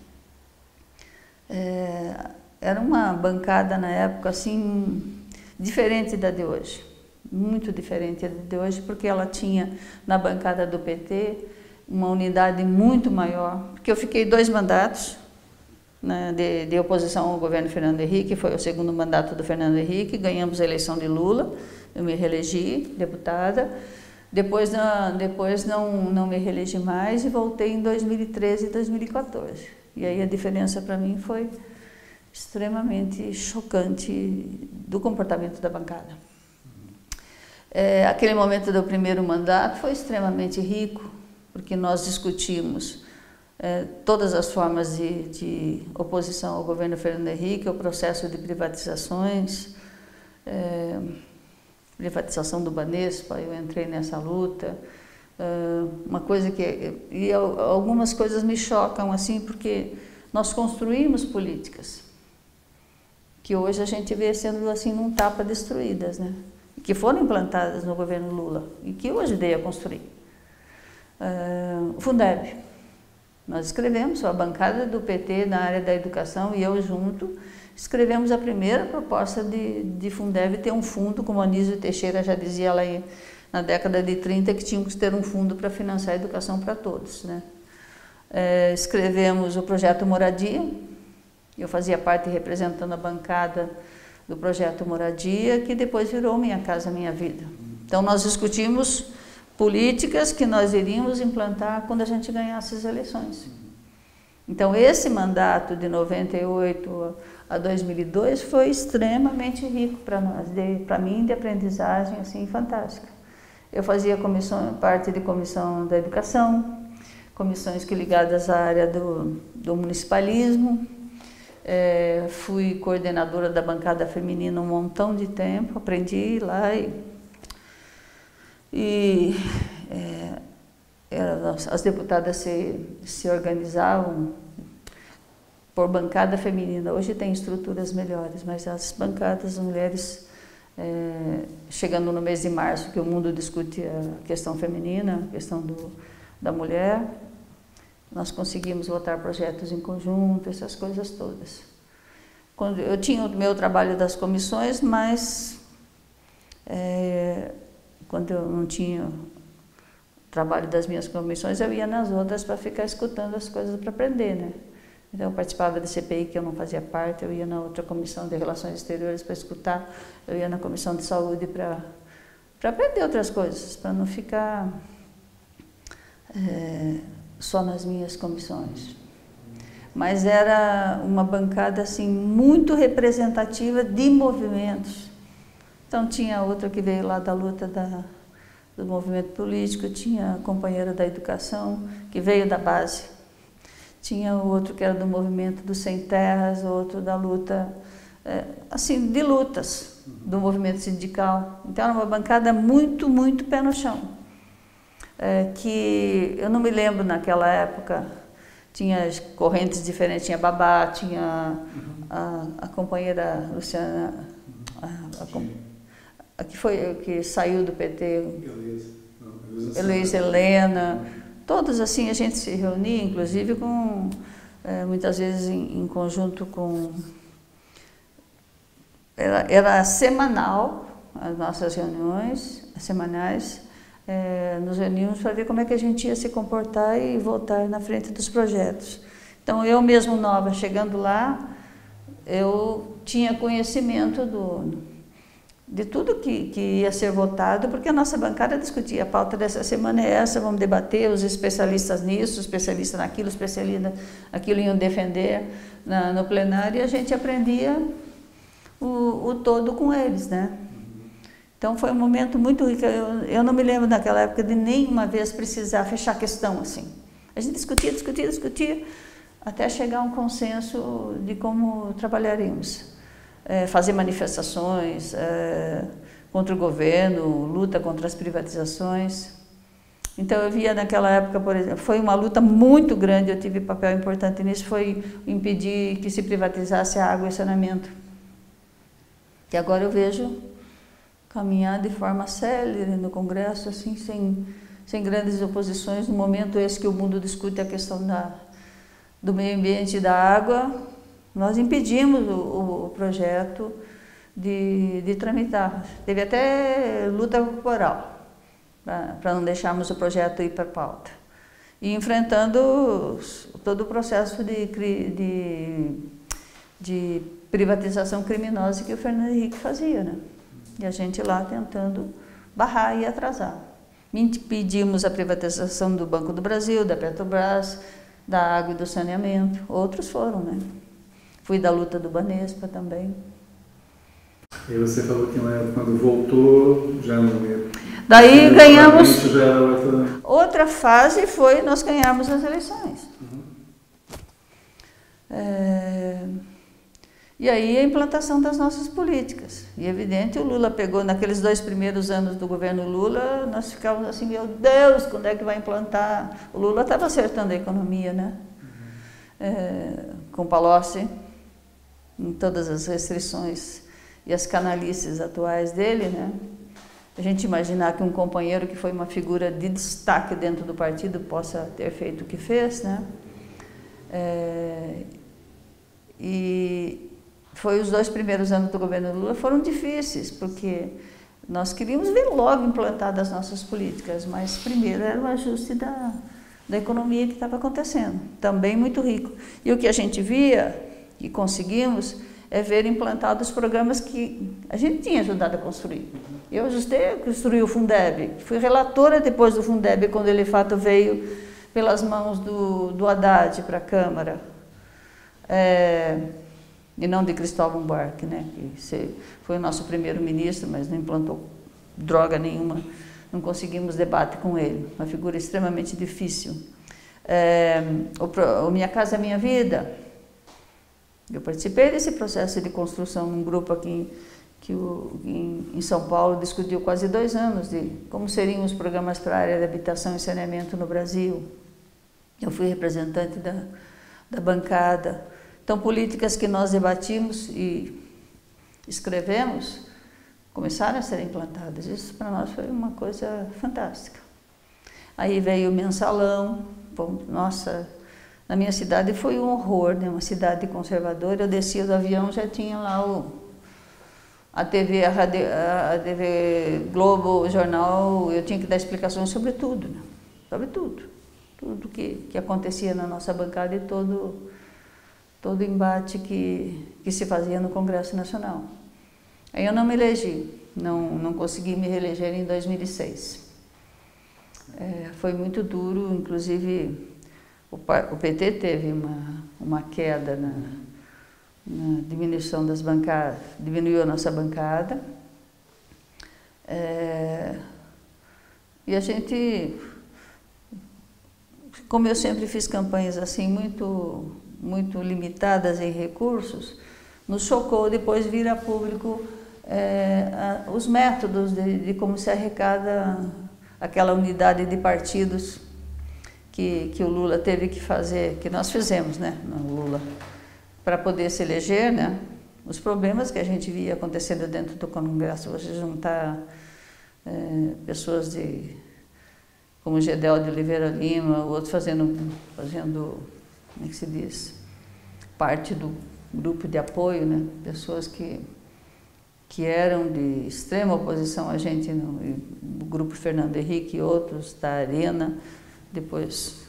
É, era uma bancada na época assim, diferente da de hoje, muito diferente da de hoje, porque ela tinha na bancada do P T uma unidade muito maior, porque eu fiquei dois mandatos, né, de, de oposição ao governo Fernando Henrique, foi o segundo mandato do Fernando Henrique, ganhamos a eleição de Lula, eu me reelegi deputada, depois, não, depois não, não me reelegi mais e voltei em dois mil e treze e dois mil e quatorze. E aí a diferença para mim foi extremamente chocante do comportamento da bancada. É, aquele momento do primeiro mandato foi extremamente rico, porque nós discutimos é, todas as formas de, de oposição ao governo Fernando Henrique, o processo de privatizações, é, privatização do Banespa, eu entrei nessa luta, uma coisa que... E algumas coisas me chocam, assim, porque nós construímos políticas que hoje a gente vê sendo, assim, num tapa destruídas, né? Que foram implantadas no governo Lula e que eu ajudei a construir. O Fundeb. Nós escrevemos, a bancada do P T na área da educação e eu junto, escrevemos a primeira proposta de, de Fundeb ter um fundo, como Anísio Teixeira já dizia lá em, na década de trinta, que tínhamos que ter um fundo para financiar a educação para todos, né? É, escrevemos o projeto Moradia, eu fazia parte representando a bancada do projeto Moradia, que depois virou Minha Casa Minha Vida. Então nós discutimos políticas que nós iríamos implantar quando a gente ganhasse as eleições. Então esse mandato de noventa e oito a dois mil e dois foi extremamente rico para nós, para mim, de aprendizagem assim fantástica. Eu fazia comissão, parte de comissão da educação, comissões que ligadas à área do, do municipalismo, é, fui coordenadora da bancada feminina um montão de tempo, aprendi lá e, e é, era, as deputadas se, se organizavam por bancada feminina. Hoje tem estruturas melhores, mas as bancadas, as mulheres, é, chegando no mês de março, que o mundo discute a questão feminina, a questão do, da mulher, nós conseguimos votar projetos em conjunto, essas coisas todas. Quando, eu tinha o meu trabalho das comissões, mas é, quando eu não tinha o trabalho das minhas comissões, eu ia nas outras para ficar escutando as coisas, para aprender, né? Então, eu participava da C P I, que eu não fazia parte, eu ia na outra comissão de Relações Exteriores para escutar, eu ia na comissão de Saúde para para aprender outras coisas, para não ficar é, só nas minhas comissões. Mas era uma bancada, assim, muito representativa de movimentos. Então, tinha outra que veio lá da luta da, do movimento político, tinha a companheira da educação, que veio da base. Tinha outro que era do movimento dos Sem Terras, outro da luta, é, assim, de lutas do movimento sindical. Então era uma bancada muito, muito pé no chão. é, que eu não me lembro naquela época, tinha correntes diferentes, tinha babá, tinha a, a companheira Luciana, a, a, a, a que foi que saiu do P T, Heloísa Helena, todos assim a gente se reunia, inclusive com é, muitas vezes em, em conjunto com... Era, era semanal, as nossas reuniões semanais, é, nos reuníamos para ver como é que a gente ia se comportar e voltar na frente dos projetos. Então, eu mesmo nova, chegando lá, eu tinha conhecimento do, de tudo que, que ia ser votado, porque a nossa bancada discutia, a pauta dessa semana é essa, vamos debater, os especialistas nisso, os especialistas naquilo, os especialistas naquilo iam defender na, no plenário, e a gente aprendia O, o todo com eles, né? Então foi um momento muito rico. Eu, eu não me lembro naquela época de nenhuma vez precisar fechar a questão assim. A gente discutia, discutia, discutia, até chegar a um consenso de como trabalharíamos. É, fazer manifestações é, contra o governo, luta contra as privatizações. Então eu via naquela época, por exemplo, foi uma luta muito grande, eu tive papel importante nisso, foi impedir que se privatizasse a água e saneamento, que agora eu vejo caminhar de forma célere no Congresso, assim, sem, sem grandes oposições, no momento esse que o mundo discute a questão da, do meio ambiente e da água, nós impedimos o, o projeto de, de tramitar. Teve até luta corporal, para não deixarmos o projeto ir para pauta. E enfrentando todo o processo de... de, de privatização criminosa que o Fernando Henrique fazia, né? E a gente lá tentando barrar e atrasar. Pedimos a privatização do Banco do Brasil, da Petrobras, da água e do saneamento. Outros foram, né? Fui da luta do Banespa também. E você falou que quando voltou, já não ia... Daí quando ganhamos... Já era outra... outra fase foi nós ganharmos as eleições. Uhum. É... E aí a implantação das nossas políticas. E evidente, o Lula pegou, naqueles dois primeiros anos do governo Lula, nós ficávamos assim, meu Deus, quando é que vai implantar? O Lula estava acertando a economia, né? Uhum. É, com Palocci, em todas as restrições e as canalices atuais dele, né? A gente imaginar que um companheiro que foi uma figura de destaque dentro do partido possa ter feito o que fez, né? É, e... Foi os dois primeiros anos do governo Lula, foram difíceis, porque nós queríamos ver logo implantadas as nossas políticas, mas primeiro era o ajuste da, da economia que estava acontecendo, também muito rico. E o que a gente via, e conseguimos, é ver implantados programas que a gente tinha ajudado a construir. Eu ajustei, construí o Fundeb, fui relatora depois do Fundeb, quando ele de fato veio pelas mãos do, do Haddad para a Câmara. É... E não de Cristóvão Buarque, né? Que foi o nosso primeiro-ministro, mas não implantou droga nenhuma, não conseguimos debate com ele. Uma figura extremamente difícil. É, o, o Minha Casa Minha Vida, eu participei desse processo de construção num grupo aqui que o, em, em São Paulo discutiu quase dois anos de como seriam os programas para a área de habitação e saneamento no Brasil. Eu fui representante da, da bancada. Então, políticas que nós debatimos e escrevemos começaram a ser implantadas. Isso para nós foi uma coisa fantástica. Aí veio o Mensalão. Bom, nossa, na minha cidade foi um horror, né? Uma cidade conservadora. Eu descia do avião, já tinha lá o, a T V, a, radio, a T V Globo, o jornal. Eu tinha que dar explicações sobre tudo, né? Sobre tudo. Tudo que, que acontecia na nossa bancada e todo... todo o embate que, que se fazia no Congresso Nacional. Aí eu não me elegi, não, não consegui me reeleger em dois mil e seis. É, foi muito duro, inclusive o, o P T teve uma, uma queda na, na diminuição das bancadas, diminuiu a nossa bancada. É, e a gente, como eu sempre fiz campanhas assim, muito... muito limitadas em recursos, nos chocou depois vir a público é, a, os métodos de, de como se arrecada aquela unidade de partidos que, que o Lula teve que fazer, que nós fizemos, né, o Lula, para poder se eleger, né, os problemas que a gente via acontecendo dentro do Congresso, você juntar é, pessoas de, como o Gedel de Oliveira Lima, o outro fazendo, fazendo, como é que se diz, parte do grupo de apoio, né, pessoas que, que eram de extrema oposição a gente, no, o grupo Fernando Henrique e outros da Arena, depois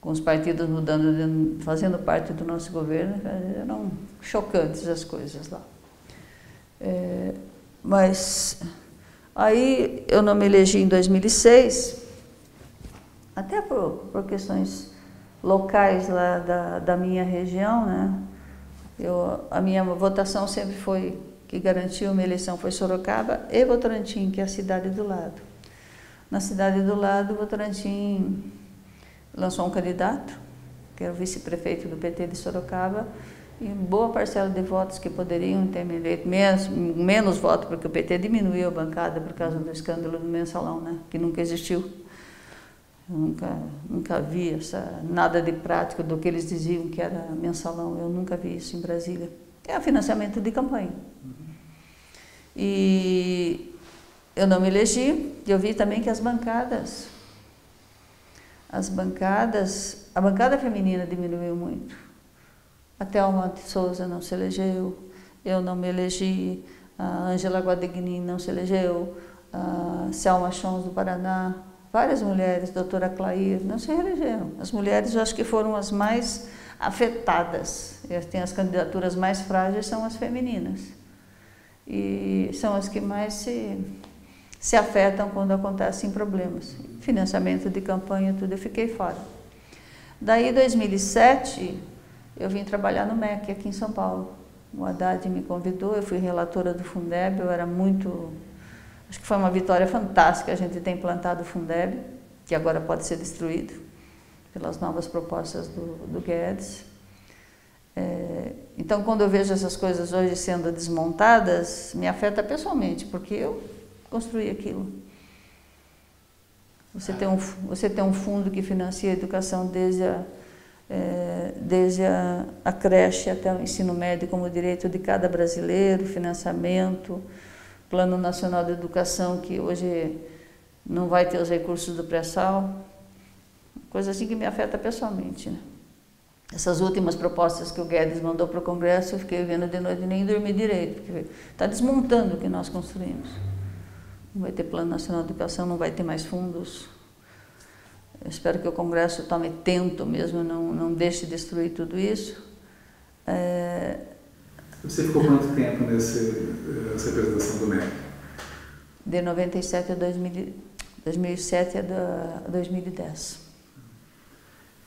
com os partidos mudando, fazendo parte do nosso governo, eram chocantes as coisas lá. É, mas aí eu não me elegi em dois mil e seis, até por, por questões locais lá da, da minha região, né? Eu, a minha votação sempre foi, que garantiu minha eleição foi Sorocaba e Votorantim, que é a cidade do lado. Na cidade do lado, Votorantim lançou um candidato, que era o vice-prefeito do P T de Sorocaba, e boa parcela de votos que poderiam ter me eleito, menos, menos votos, porque o P T diminuiu a bancada por causa do escândalo do Mensalão, né? Que nunca existiu. Eu nunca, nunca vi essa, nada de prático do que eles diziam que era mensalão. Eu nunca vi isso em Brasília. É financiamento de campanha. E eu não me elegi. Eu vi também que as bancadas, as bancadas, a bancada feminina diminuiu muito. A Thelma de Souza não se elegeu, eu não me elegi, a Ângela Guadagnin não se elegeu, a Selma Chons do Paraná, várias mulheres, doutora Clair, não se reelegeram. As mulheres, eu acho que foram as mais afetadas. Tem as candidaturas mais frágeis, são as femininas. E são as que mais se, se afetam quando acontecem problemas. Financiamento de campanha, tudo, eu fiquei fora. Daí, em dois mil e sete, eu vim trabalhar no M E C, aqui em São Paulo. O Haddad me convidou, eu fui relatora do Fundeb, eu era muito... Acho que foi uma vitória fantástica, a gente tem implantado o Fundeb, que agora pode ser destruído pelas novas propostas do, do Guedes. É, então, quando eu vejo essas coisas hoje sendo desmontadas, me afeta pessoalmente, porque eu construí aquilo. Você tem um, você tem um fundo que financia a educação desde a, é, desde a, a creche até o ensino médio, como direito de cada brasileiro, financiamento... Plano Nacional de Educação, que hoje não vai ter os recursos do pré-sal. Coisa assim que me afeta pessoalmente, né? Essas últimas propostas que o Guedes mandou para o Congresso, eu fiquei vendo de noite e nem dormi direito, porque está desmontando o que nós construímos. Não vai ter Plano Nacional de Educação, não vai ter mais fundos. Eu espero que o Congresso tome tento mesmo, não, não deixe destruir tudo isso. É... Você ficou quanto tempo nesse, nessa representação do M E C? De noventa e sete a dois mil, dois mil e sete a dois mil e dez.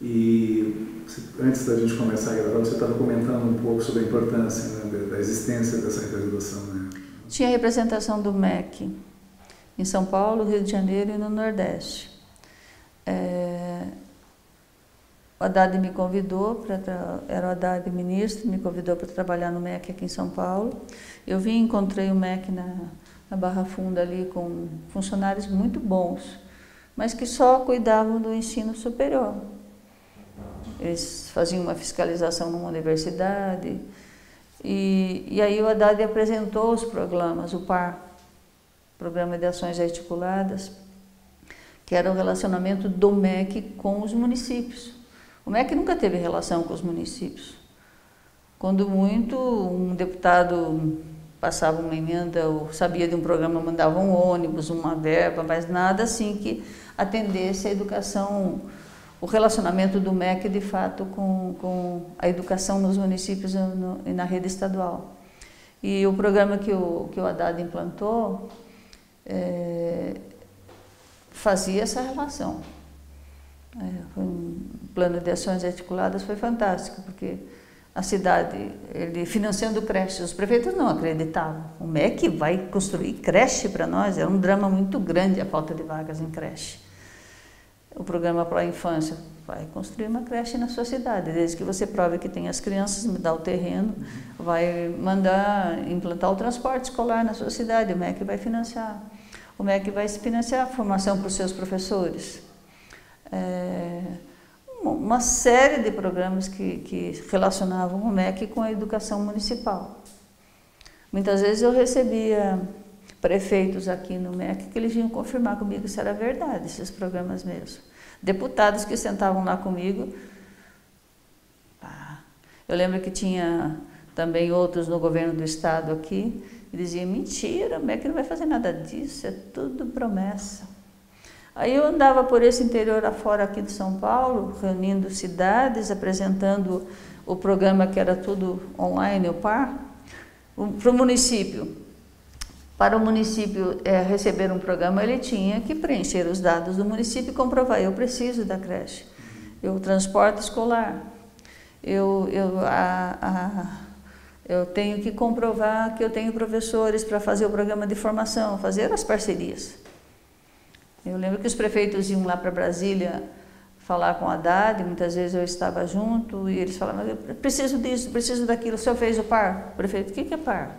E antes da gente começar a gravar, você estava comentando um pouco sobre a importância, né, da existência dessa representação, né? Tinha representação do M E C em São Paulo, Rio de Janeiro e no Nordeste. É... O Haddad me convidou, pra, era o Haddad ministro, me convidou para trabalhar no M E C aqui em São Paulo. Eu vim e encontrei o M E C na, na Barra Funda ali com funcionários muito bons, mas que só cuidavam do ensino superior. Eles faziam uma fiscalização numa universidade e, e aí o Haddad apresentou os programas, o PAR, Programa de Ações Articuladas, que era o relacionamento do M E C com os municípios. O M E C nunca teve relação com os municípios. Quando muito, um deputado passava uma emenda, ou sabia de um programa, mandava um ônibus, uma verba, mas nada assim que atendesse a educação, o relacionamento do M E C, de fato, com, com a educação nos municípios e na rede estadual. E o programa que o, que o Haddad implantou é, fazia essa relação. É, foi um plano de ações articuladas, foi fantástico, porque a cidade, ele financiando creches, os prefeitos não acreditavam. O M E C vai construir creche para nós? É um drama muito grande a falta de vagas em creche. O programa Pro Infância vai construir uma creche na sua cidade, desde que você prove que tem as crianças, dá o terreno, vai mandar implantar o transporte escolar na sua cidade, o M E C vai financiar. O M E C vai financiar a formação para os seus professores. É, uma série de programas que, que relacionavam o M E C com a educação municipal. Muitas vezes eu recebia prefeitos aqui no M E C que eles vinham confirmar comigo se era verdade esses programas mesmo. Deputados que sentavam lá comigo. Eu lembro que tinha também outros no governo do estado aqui, e diziam, mentira, o M E C não vai fazer nada disso, é tudo promessa. Aí eu andava por esse interior afora aqui de São Paulo, reunindo cidades, apresentando o programa que era tudo online, o P A R, para o município. Para o município é, receber um programa, ele tinha que preencher os dados do município e comprovar, eu preciso da creche, eu transporte escolar, eu, eu, a, a, eu tenho que comprovar que eu tenho professores para fazer o programa de formação, fazer as parcerias. Eu lembro que os prefeitos iam lá para Brasília falar com a Haddad, muitas vezes eu estava junto e eles falavam, eu preciso disso, preciso daquilo, o senhor fez o P A R? Prefeito, o que é P A R?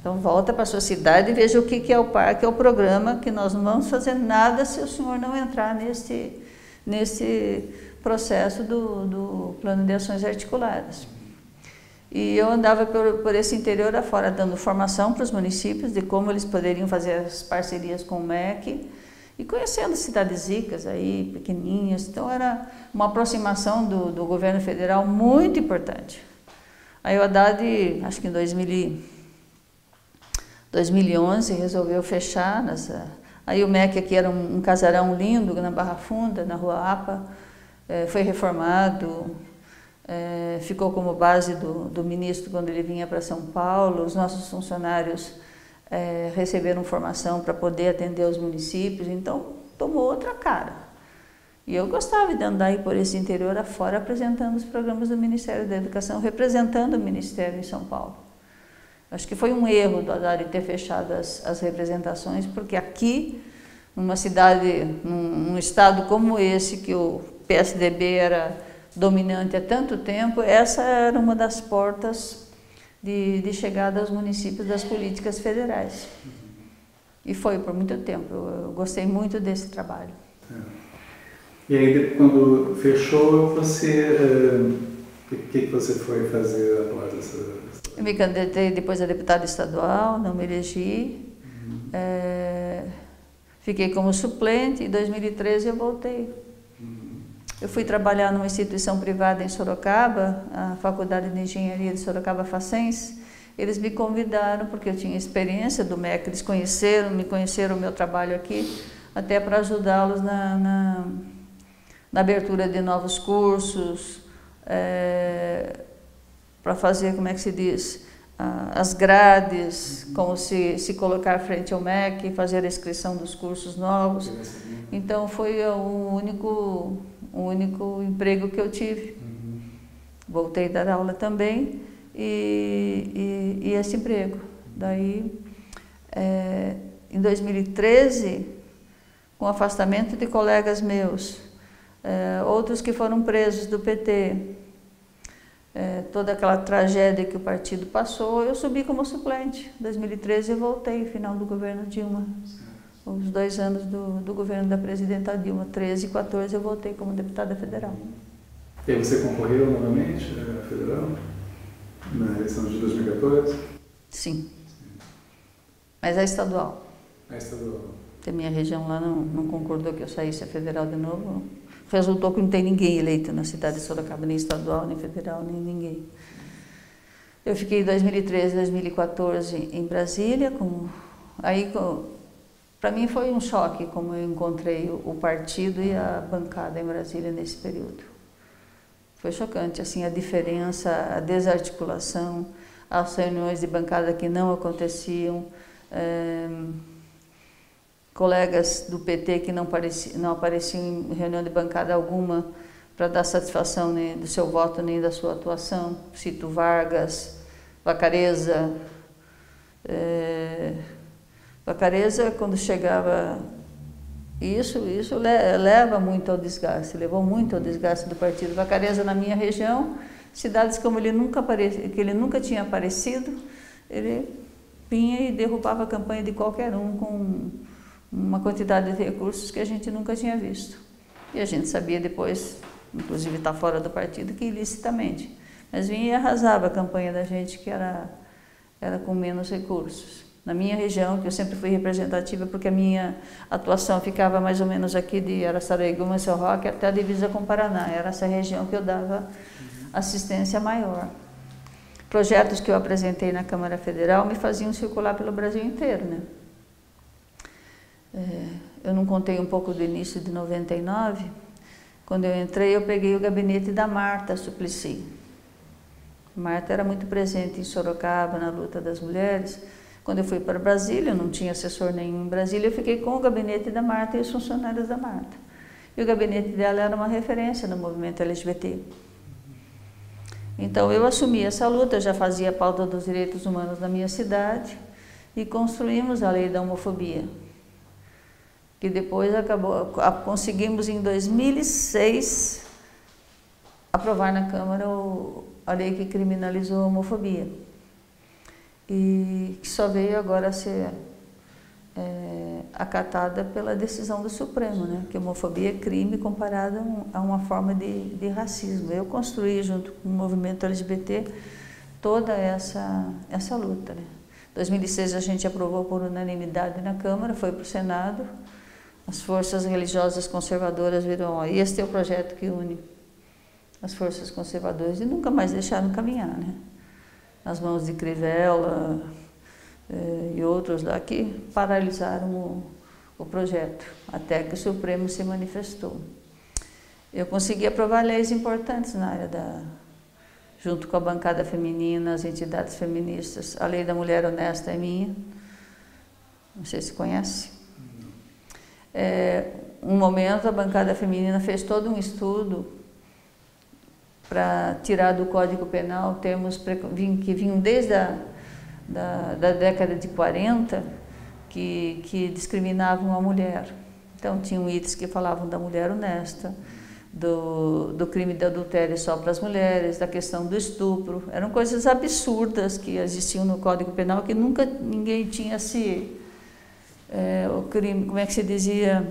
Então volta para a sua cidade e veja o que é o P A R, que é o programa, que nós não vamos fazer nada se o senhor não entrar nesse, nesse processo do, do plano de ações articuladas. E eu andava por, por esse interior afora dando formação para os municípios de como eles poderiam fazer as parcerias com o M E C, e conhecendo cidades ricas aí, pequenininhas, então era uma aproximação do, do governo federal muito importante. Aí o Haddad, acho que em dois mil e onze, resolveu fechar, nessa... aí o M E C aqui era um, um casarão lindo na Barra Funda, na Rua APA, é, foi reformado, é, ficou como base do, do ministro quando ele vinha para São Paulo, os nossos funcionários... É, receberam formação para poder atender os municípios, então tomou outra cara. E eu gostava de andar aí por esse interior afora apresentando os programas do Ministério da Educação, representando o Ministério em São Paulo. Acho que foi um erro do Haddad ter fechado as, as representações, porque aqui, numa cidade, num, num estado como esse, que o P S D B era dominante há tanto tempo, essa era uma das portas De, de chegada aos municípios das políticas federais. E foi por muito tempo, eu, eu gostei muito desse trabalho. É. E aí, quando fechou, você, o uh, que, que você foi fazer após essa... Eu me candidatei depois a deputada estadual, não me elegi, uhum. é, fiquei como suplente, em dois mil e treze eu voltei. Eu fui trabalhar numa instituição privada em Sorocaba, a Faculdade de Engenharia de Sorocaba Facens. Eles me convidaram, porque eu tinha experiência do M E C, eles conheceram, me conheceram o meu trabalho aqui, até para ajudá-los na, na, na abertura de novos cursos, é, para fazer, como é que se diz, as grades, como se, se colocar frente ao M E C, fazer a inscrição dos cursos novos. Então foi o único... o único emprego que eu tive. Uhum. Voltei a dar aula também e, e, e esse emprego. Daí, é, em dois mil e treze, com o afastamento de colegas meus, é, outros que foram presos do P T, é, toda aquela tragédia que o partido passou, eu subi como suplente. Em dois mil e treze eu voltei, final do governo Dilma. Os dois anos do, do governo da presidenta Dilma, treze e quatorze, eu voltei como deputada federal. E aí você concorreu novamente à federal, na eleição de dois mil e quatorze? Sim. Sim. Mas a estadual. A estadual. Porque a minha região lá não, não concordou que eu saísse a federal de novo. Resultou que não tem ninguém eleito na cidade de Sorocaba, nem estadual, nem federal, nem ninguém. Eu fiquei em dois mil e treze, dois mil e quatorze em Brasília, com... aí com... Para mim foi um choque como eu encontrei o partido e a bancada em Brasília nesse período. Foi chocante, assim, a diferença, a desarticulação, as reuniões de bancada que não aconteciam, é, colegas do P T que não, pareci, não apareciam em reunião de bancada alguma para dar satisfação nem do seu voto nem da sua atuação. Cito Vargas, Vacareza... É, Vacareza, quando chegava, isso, isso leva muito ao desgaste, levou muito ao desgaste do partido. Vacareza, na minha região, cidades como ele nunca apare... que ele nunca tinha aparecido, ele vinha e derrubava a campanha de qualquer um com, uma quantidade de recursos que a gente nunca tinha visto. E a gente sabia depois, inclusive está fora do partido, que ilicitamente. Mas vinha e arrasava a campanha da gente, que era, era com menos recursos. Na minha região, que eu sempre fui representativa, porque a minha atuação ficava mais ou menos aqui de Araçariguama, São Roque, até a divisa com o Paraná. Era essa região que eu dava assistência maior. Projetos que eu apresentei na Câmara Federal me faziam circular pelo Brasil inteiro, né? É, eu não contei um pouco do início de noventa e nove. Quando eu entrei, eu peguei o gabinete da Marta Suplicy. Marta era muito presente em Sorocaba, na luta das mulheres. Quando eu fui para Brasília, eu não tinha assessor nenhum em Brasília, eu fiquei com o gabinete da Marta e os funcionários da Marta. E o gabinete dela era uma referência no movimento L G B T. Então, eu assumi essa luta, eu já fazia a pauta dos direitos humanos na minha cidade e construímos a lei da homofobia, que depois acabou, conseguimos em dois mil e seis aprovar na Câmara a lei que criminalizou a homofobia e que só veio agora a ser é, acatada pela decisão do Supremo, né? Que a homofobia é crime comparada a uma forma de, de racismo. Eu construí junto com o movimento L G B T toda essa, essa luta. Né? Em dois mil e seis a gente aprovou por unanimidade na Câmara, foi para o Senado. As forças religiosas conservadoras viram, ó, este é o projeto que une as forças conservadoras e nunca mais deixaram caminhar, né? Nas mãos de Crivella eh, e outros lá que paralisaram o, o projeto, até que o Supremo se manifestou. Eu consegui aprovar leis importantes na área da... junto com a bancada feminina, as entidades feministas. A Lei da Mulher Honesta é minha, não sei se conhece. É, um momento a bancada feminina fez todo um estudo para tirar do Código Penal termos que vinham desde a da, da década de quarenta que, que discriminavam a mulher. Então tinham itens que falavam da mulher honesta, do, do crime de adultério só para as mulheres, da questão do estupro. Eram coisas absurdas que existiam no Código Penal que nunca ninguém tinha se... É, o crime, como é que se dizia,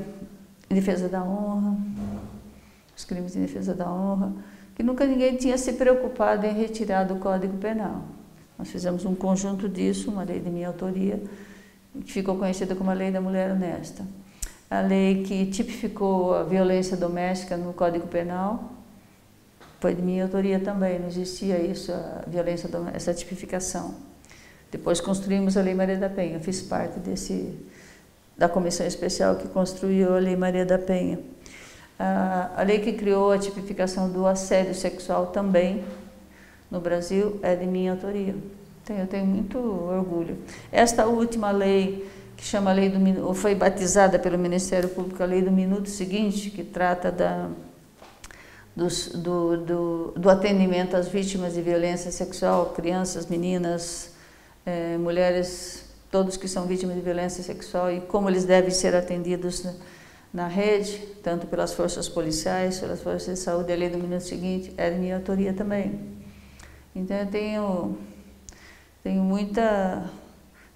em defesa da honra, os crimes em defesa da honra, que nunca ninguém tinha se preocupado em retirar do Código Penal. Nós fizemos um conjunto disso, uma lei de minha autoria, que ficou conhecida como a Lei da Mulher Honesta. A lei que tipificou a violência doméstica no Código Penal foi de minha autoria também, não existia isso, a violência doméstica, essa tipificação. Depois construímos a Lei Maria da Penha, eu fiz parte desse... da comissão especial que construiu a Lei Maria da Penha. A lei que criou a tipificação do assédio sexual também no Brasil é de minha autoria. Então, eu tenho muito orgulho. Esta última lei, que chama lei do, ou foi batizada pelo Ministério Público, a Lei do Minuto Seguinte, que trata da, dos, do, do, do atendimento às vítimas de violência sexual, crianças, meninas, eh, mulheres... todos que são vítimas de violência sexual e como eles devem ser atendidos na, na rede, tanto pelas forças policiais, pelas forças de saúde. A lei do minuto seguinte é de minha autoria também. Então eu tenho, tenho muita,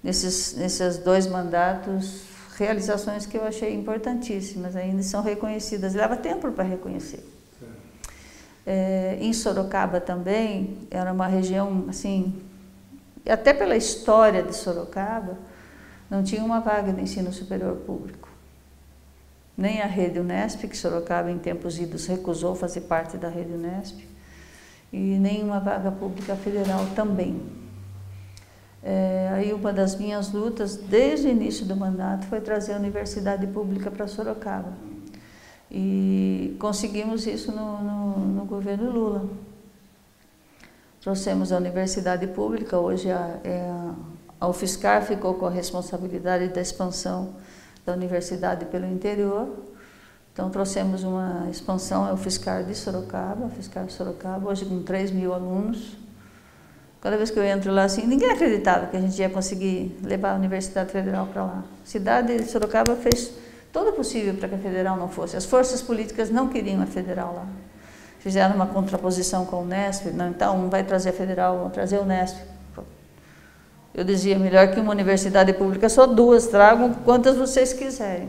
nesses, nesses dois mandatos, realizações que eu achei importantíssimas, ainda são reconhecidas, leva tempo para reconhecer. É, em Sorocaba também, era uma região assim... até pela história de Sorocaba, não tinha uma vaga de ensino superior público. Nem a rede Unesp, que Sorocaba em tempos idos recusou fazer parte da rede Unesp, e nem uma vaga pública federal também. É, aí uma das minhas lutas, desde o início do mandato, foi trazer a universidade pública para Sorocaba. E conseguimos isso no, no, no governo Lula. Trouxemos a universidade pública, hoje a, a UFSCar ficou com a responsabilidade da expansão da universidade pelo interior. Então trouxemos uma expansão, a UFSCar de Sorocaba, a UFSCar de Sorocaba, hoje com três mil alunos. Cada vez que eu entro lá, assim, ninguém acreditava que a gente ia conseguir levar a Universidade Federal para lá. A cidade de Sorocaba fez todo o possível para que a Federal não fosse. As forças políticas não queriam a Federal lá. Fizeram uma contraposição com a Unesp, não, então um vai trazer a Federal, vão trazer a Unesp. Eu dizia, melhor que uma universidade pública, só duas, tragam quantas vocês quiserem.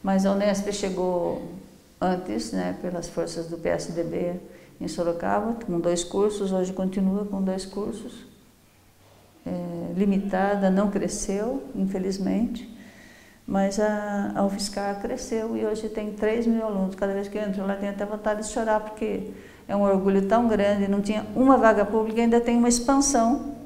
Mas a Unesp chegou antes, né, pelas forças do P S D B em Sorocaba, com dois cursos, hoje continua com dois cursos. É, limitada, não cresceu, infelizmente, mas a, a UFSCar cresceu e hoje tem três mil alunos. Cada vez que eu entro lá, tenho até vontade de chorar, porque é um orgulho tão grande. Não tinha uma vaga pública, ainda tem uma expansão.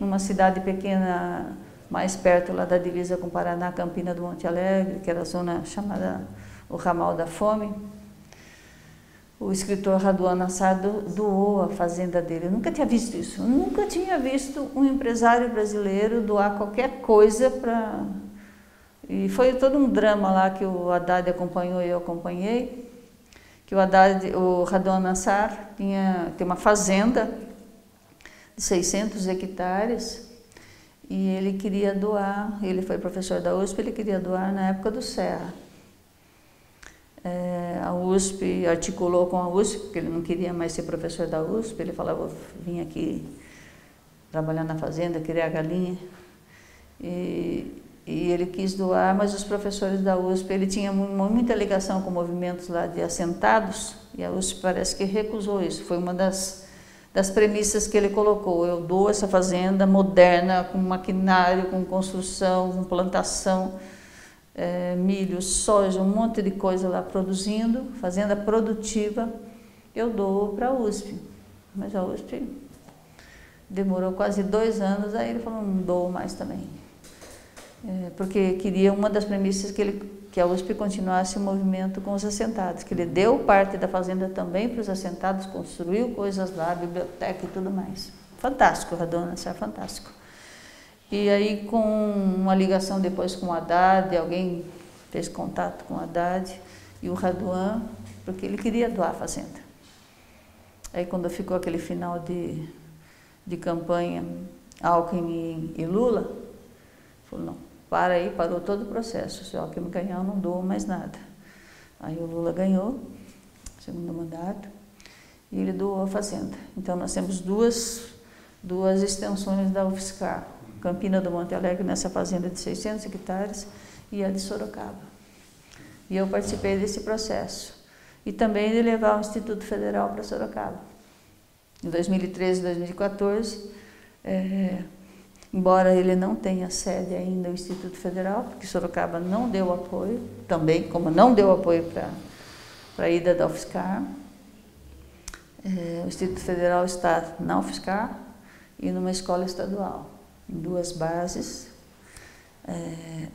Numa cidade pequena, mais perto lá da divisa com o Paraná, Campina do Monte Alegre, que era a zona chamada o Ramal da Fome, o escritor Raduan Nassar doou a fazenda dele. Eu nunca tinha visto isso. Eu nunca tinha visto um empresário brasileiro doar qualquer coisa para... E foi todo um drama lá que o Haddad acompanhou e eu acompanhei, que o Haddad, o Raduan Nassar tinha, tinha uma fazenda de seiscentos hectares, e ele queria doar, ele foi professor da U S P, ele queria doar na época do Serra. É, a U S P articulou com a U S P, porque ele não queria mais ser professor da U S P, ele falava, vou vir aqui trabalhar na fazenda, criar galinha, e, e ele quis doar, mas os professores da U S P, ele tinha muita ligação com movimentos lá de assentados, e a U S P parece que recusou isso, foi uma das... das premissas que ele colocou. Eu dou essa fazenda moderna, com maquinário, com construção, com plantação, é, milho, soja, um monte de coisa lá produzindo, fazenda produtiva, eu dou para a U S P. Mas a U S P demorou quase dois anos, aí ele falou, não dou mais também. É, porque queria uma das premissas que, ele, que a U S P continuasse o movimento com os assentados, que ele deu parte da fazenda também para os assentados, construiu coisas lá, biblioteca e tudo mais. Fantástico, Raduan Nassar, fantástico. E aí, com uma ligação depois com o Haddad, alguém fez contato com o Haddad e o Raduan, porque ele queria doar a fazenda. Aí, quando ficou aquele final de, de campanha, Alckmin e Lula, falou, não. Para aí, parou todo o processo. Se o Alckmin ganhar, eu não dou mais nada. Aí o Lula ganhou, segundo mandato, e ele doou a fazenda. Então nós temos duas, duas extensões da UFSCar, Campina do Monte Alegre, nessa fazenda de seiscentos hectares, e a de Sorocaba. E eu participei desse processo. E também de levar o Instituto Federal para Sorocaba. Em dois mil e treze, dois mil e quatorze, é, embora ele não tenha sede ainda ao Instituto Federal, porque Sorocaba não deu apoio, também como não deu apoio para a ida da UFSCar. É, o Instituto Federal está na UFSCar e numa escola estadual, em duas bases. É,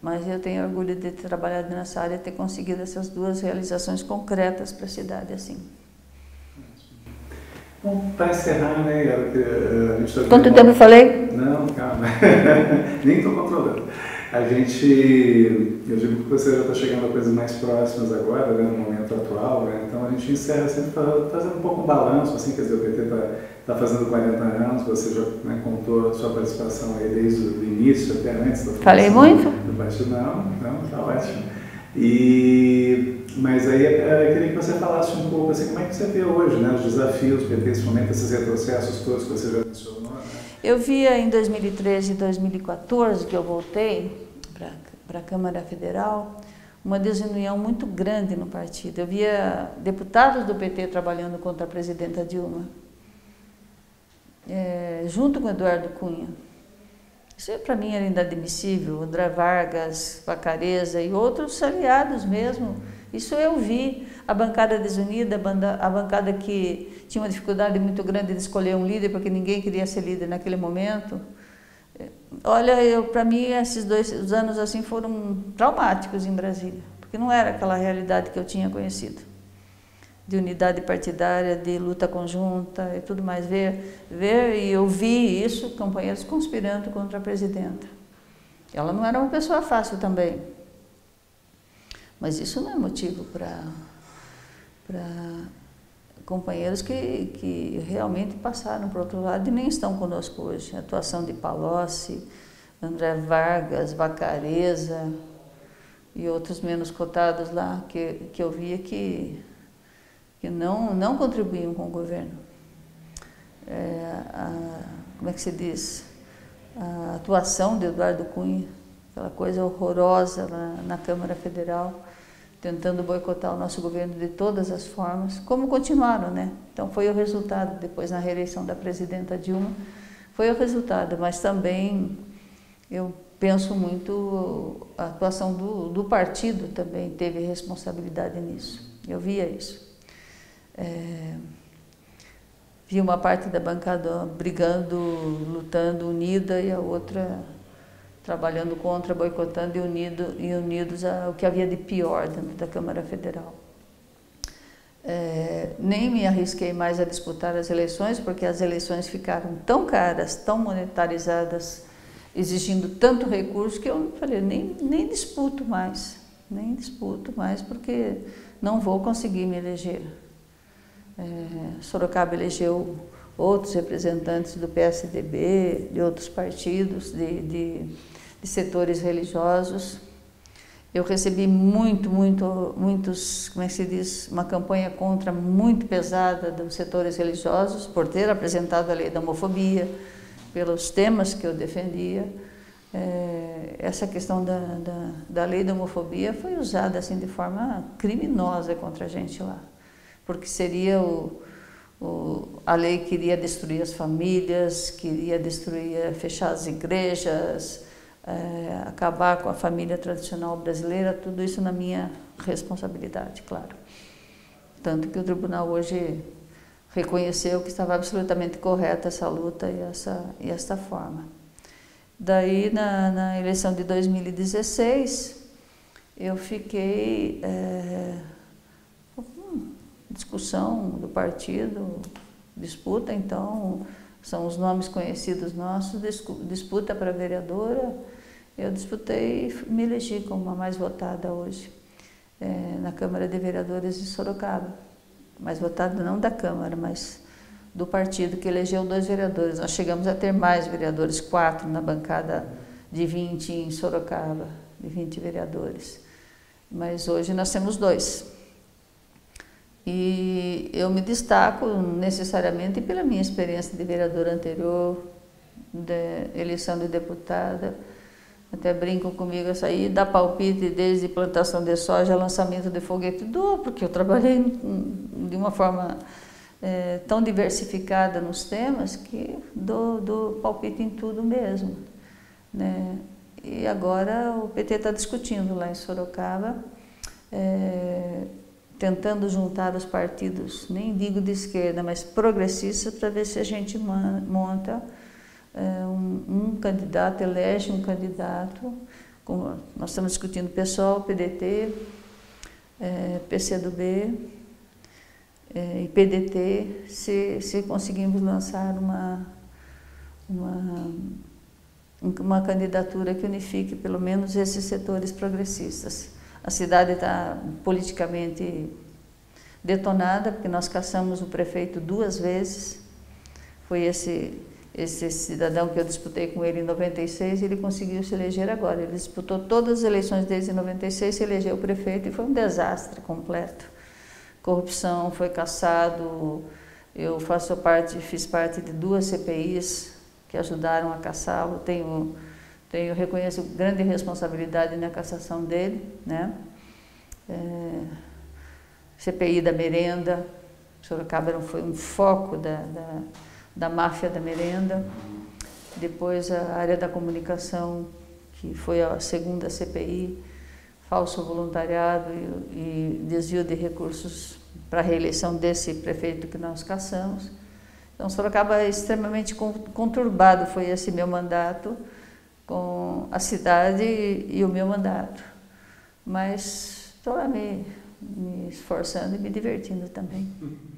mas eu tenho orgulho de ter trabalhado nessa área e ter conseguido essas duas realizações concretas para a cidade, assim. Bom, para encerrar, né, a gente está... Quanto tempo eu falei? Não, calma. Nem estou controlando. A gente... Eu digo que você já está chegando a coisas mais próximas agora, né, no momento atual, né? Então a gente encerra sempre fazendo um pouco um balanço, assim, quer dizer, o P T está tá fazendo quarenta anos, você já, né, contou a sua participação aí desde o início até antes da formação. Falei muito? Do partido, não, não, está ótimo. E... Mas aí eu queria que você falasse um pouco assim, como é que você vê hoje, né, os desafios, principalmente esses retrocessos todos que você já mencionou, né? Eu via em dois mil e treze e dois mil e quatorze, que eu voltei para a Câmara Federal, uma desunião muito grande no partido. Eu via deputados do P T trabalhando contra a presidenta Dilma, é, junto com Eduardo Cunha. Isso para mim era inadmissível. André Vargas, Vacareza e outros aliados mesmo. Isso eu vi, a bancada desunida, a bancada que tinha uma dificuldade muito grande de escolher um líder, porque ninguém queria ser líder naquele momento. Olha, para mim, esses dois os anos assim foram traumáticos em Brasília, porque não era aquela realidade que eu tinha conhecido, de unidade partidária, de luta conjunta e tudo mais. Ver, ver e eu vi isso, companheiros conspirando contra a presidenta. Ela não era uma pessoa fácil também. Mas isso não é motivo para companheiros que, que realmente passaram para o outro lado e nem estão conosco hoje. A atuação de Palocci, André Vargas, Vacareza e outros menos cotados lá, que, que eu via que, que não, não contribuíam com o governo. É, a, como é que se diz? a atuação de Eduardo Cunha, aquela coisa horrorosa na, na Câmara Federal, tentando boicotar o nosso governo de todas as formas, como continuaram, né? Então foi o resultado, depois na reeleição da presidenta Dilma, foi o resultado, mas também eu penso muito, a atuação do, do partido também teve responsabilidade nisso, eu via isso. É, vi uma parte da bancada brigando, lutando, unida, e a outra trabalhando contra, boicotando e, unido, e unidos ao que havia de pior dentro da Câmara Federal. É, nem me arrisquei mais a disputar as eleições, porque as eleições ficaram tão caras, tão monetarizadas, exigindo tanto recurso, que eu falei, nem, nem disputo mais, nem disputo mais, porque não vou conseguir me eleger. É, Sorocaba elegeu outros representantes do P S D B, de outros partidos, de, de, de setores religiosos. Eu recebi muito, muito, muitos, como é que se diz, uma campanha contra muito pesada dos setores religiosos, por ter apresentado a lei da homofobia, pelos temas que eu defendia. É, essa questão da, da, da lei da homofobia foi usada assim, de forma criminosa contra a gente lá, porque seria o, o, a lei que iria destruir as famílias, queria destruir, fechar as igrejas, é, acabar com a família tradicional brasileira, tudo isso na minha responsabilidade, claro. Tanto que o tribunal hoje reconheceu que estava absolutamente correta essa luta e essa, e essa forma. Daí, na, na eleição de dois mil e dezesseis, eu fiquei... É, discussão do partido, disputa, então, são os nomes conhecidos nossos, disputa para vereadora, eu disputei e me elegi como a mais votada hoje, é, na Câmara de Vereadores de Sorocaba. Mais votada não da Câmara, mas do partido, que elegeu dois vereadores. Nós chegamos a ter mais vereadores, quatro na bancada de vinte em Sorocaba, de vinte vereadores. Mas hoje nós temos dois. E eu me destaco necessariamente pela minha experiência de vereadora anterior, de eleição de deputada, até brinco comigo essa aí, dá palpite desde plantação de soja, lançamento de foguete, dou, porque eu trabalhei de uma forma é, tão diversificada nos temas que dou, dou palpite em tudo mesmo, né? E agora o P T está discutindo lá em Sorocaba, é, tentando juntar os partidos, nem digo de esquerda, mas progressistas, para ver se a gente monta é, um, um candidato, elege um candidato. Com, nós estamos discutindo PSOL, P D T, é, P C do B é, e P D T, se, se conseguimos lançar uma, uma, uma candidatura que unifique pelo menos esses setores progressistas. A cidade está politicamente detonada, porque nós caçamos o prefeito duas vezes. Foi esse, esse cidadão que eu disputei com ele em noventa e seis, ele conseguiu se eleger agora. Ele disputou todas as eleições desde noventa e seis, se elegeu o prefeito e foi um desastre completo. Corrupção, foi caçado. Eu faço parte, fiz parte de duas C P Is que ajudaram a caçá-lo. Tenho... Eu reconheço grande responsabilidade na cassação dele, né? É, C P I da merenda, Sorocaba foi um foco da, da, da máfia da merenda. Depois a área da comunicação, que foi a segunda C P I, falso voluntariado e, e desvio de recursos para a reeleição desse prefeito que nós caçamos. Então Sorocaba é extremamente conturbado, foi esse meu mandato, com a cidade e o meu mandato, mas estou lá me, me esforçando e me divertindo também.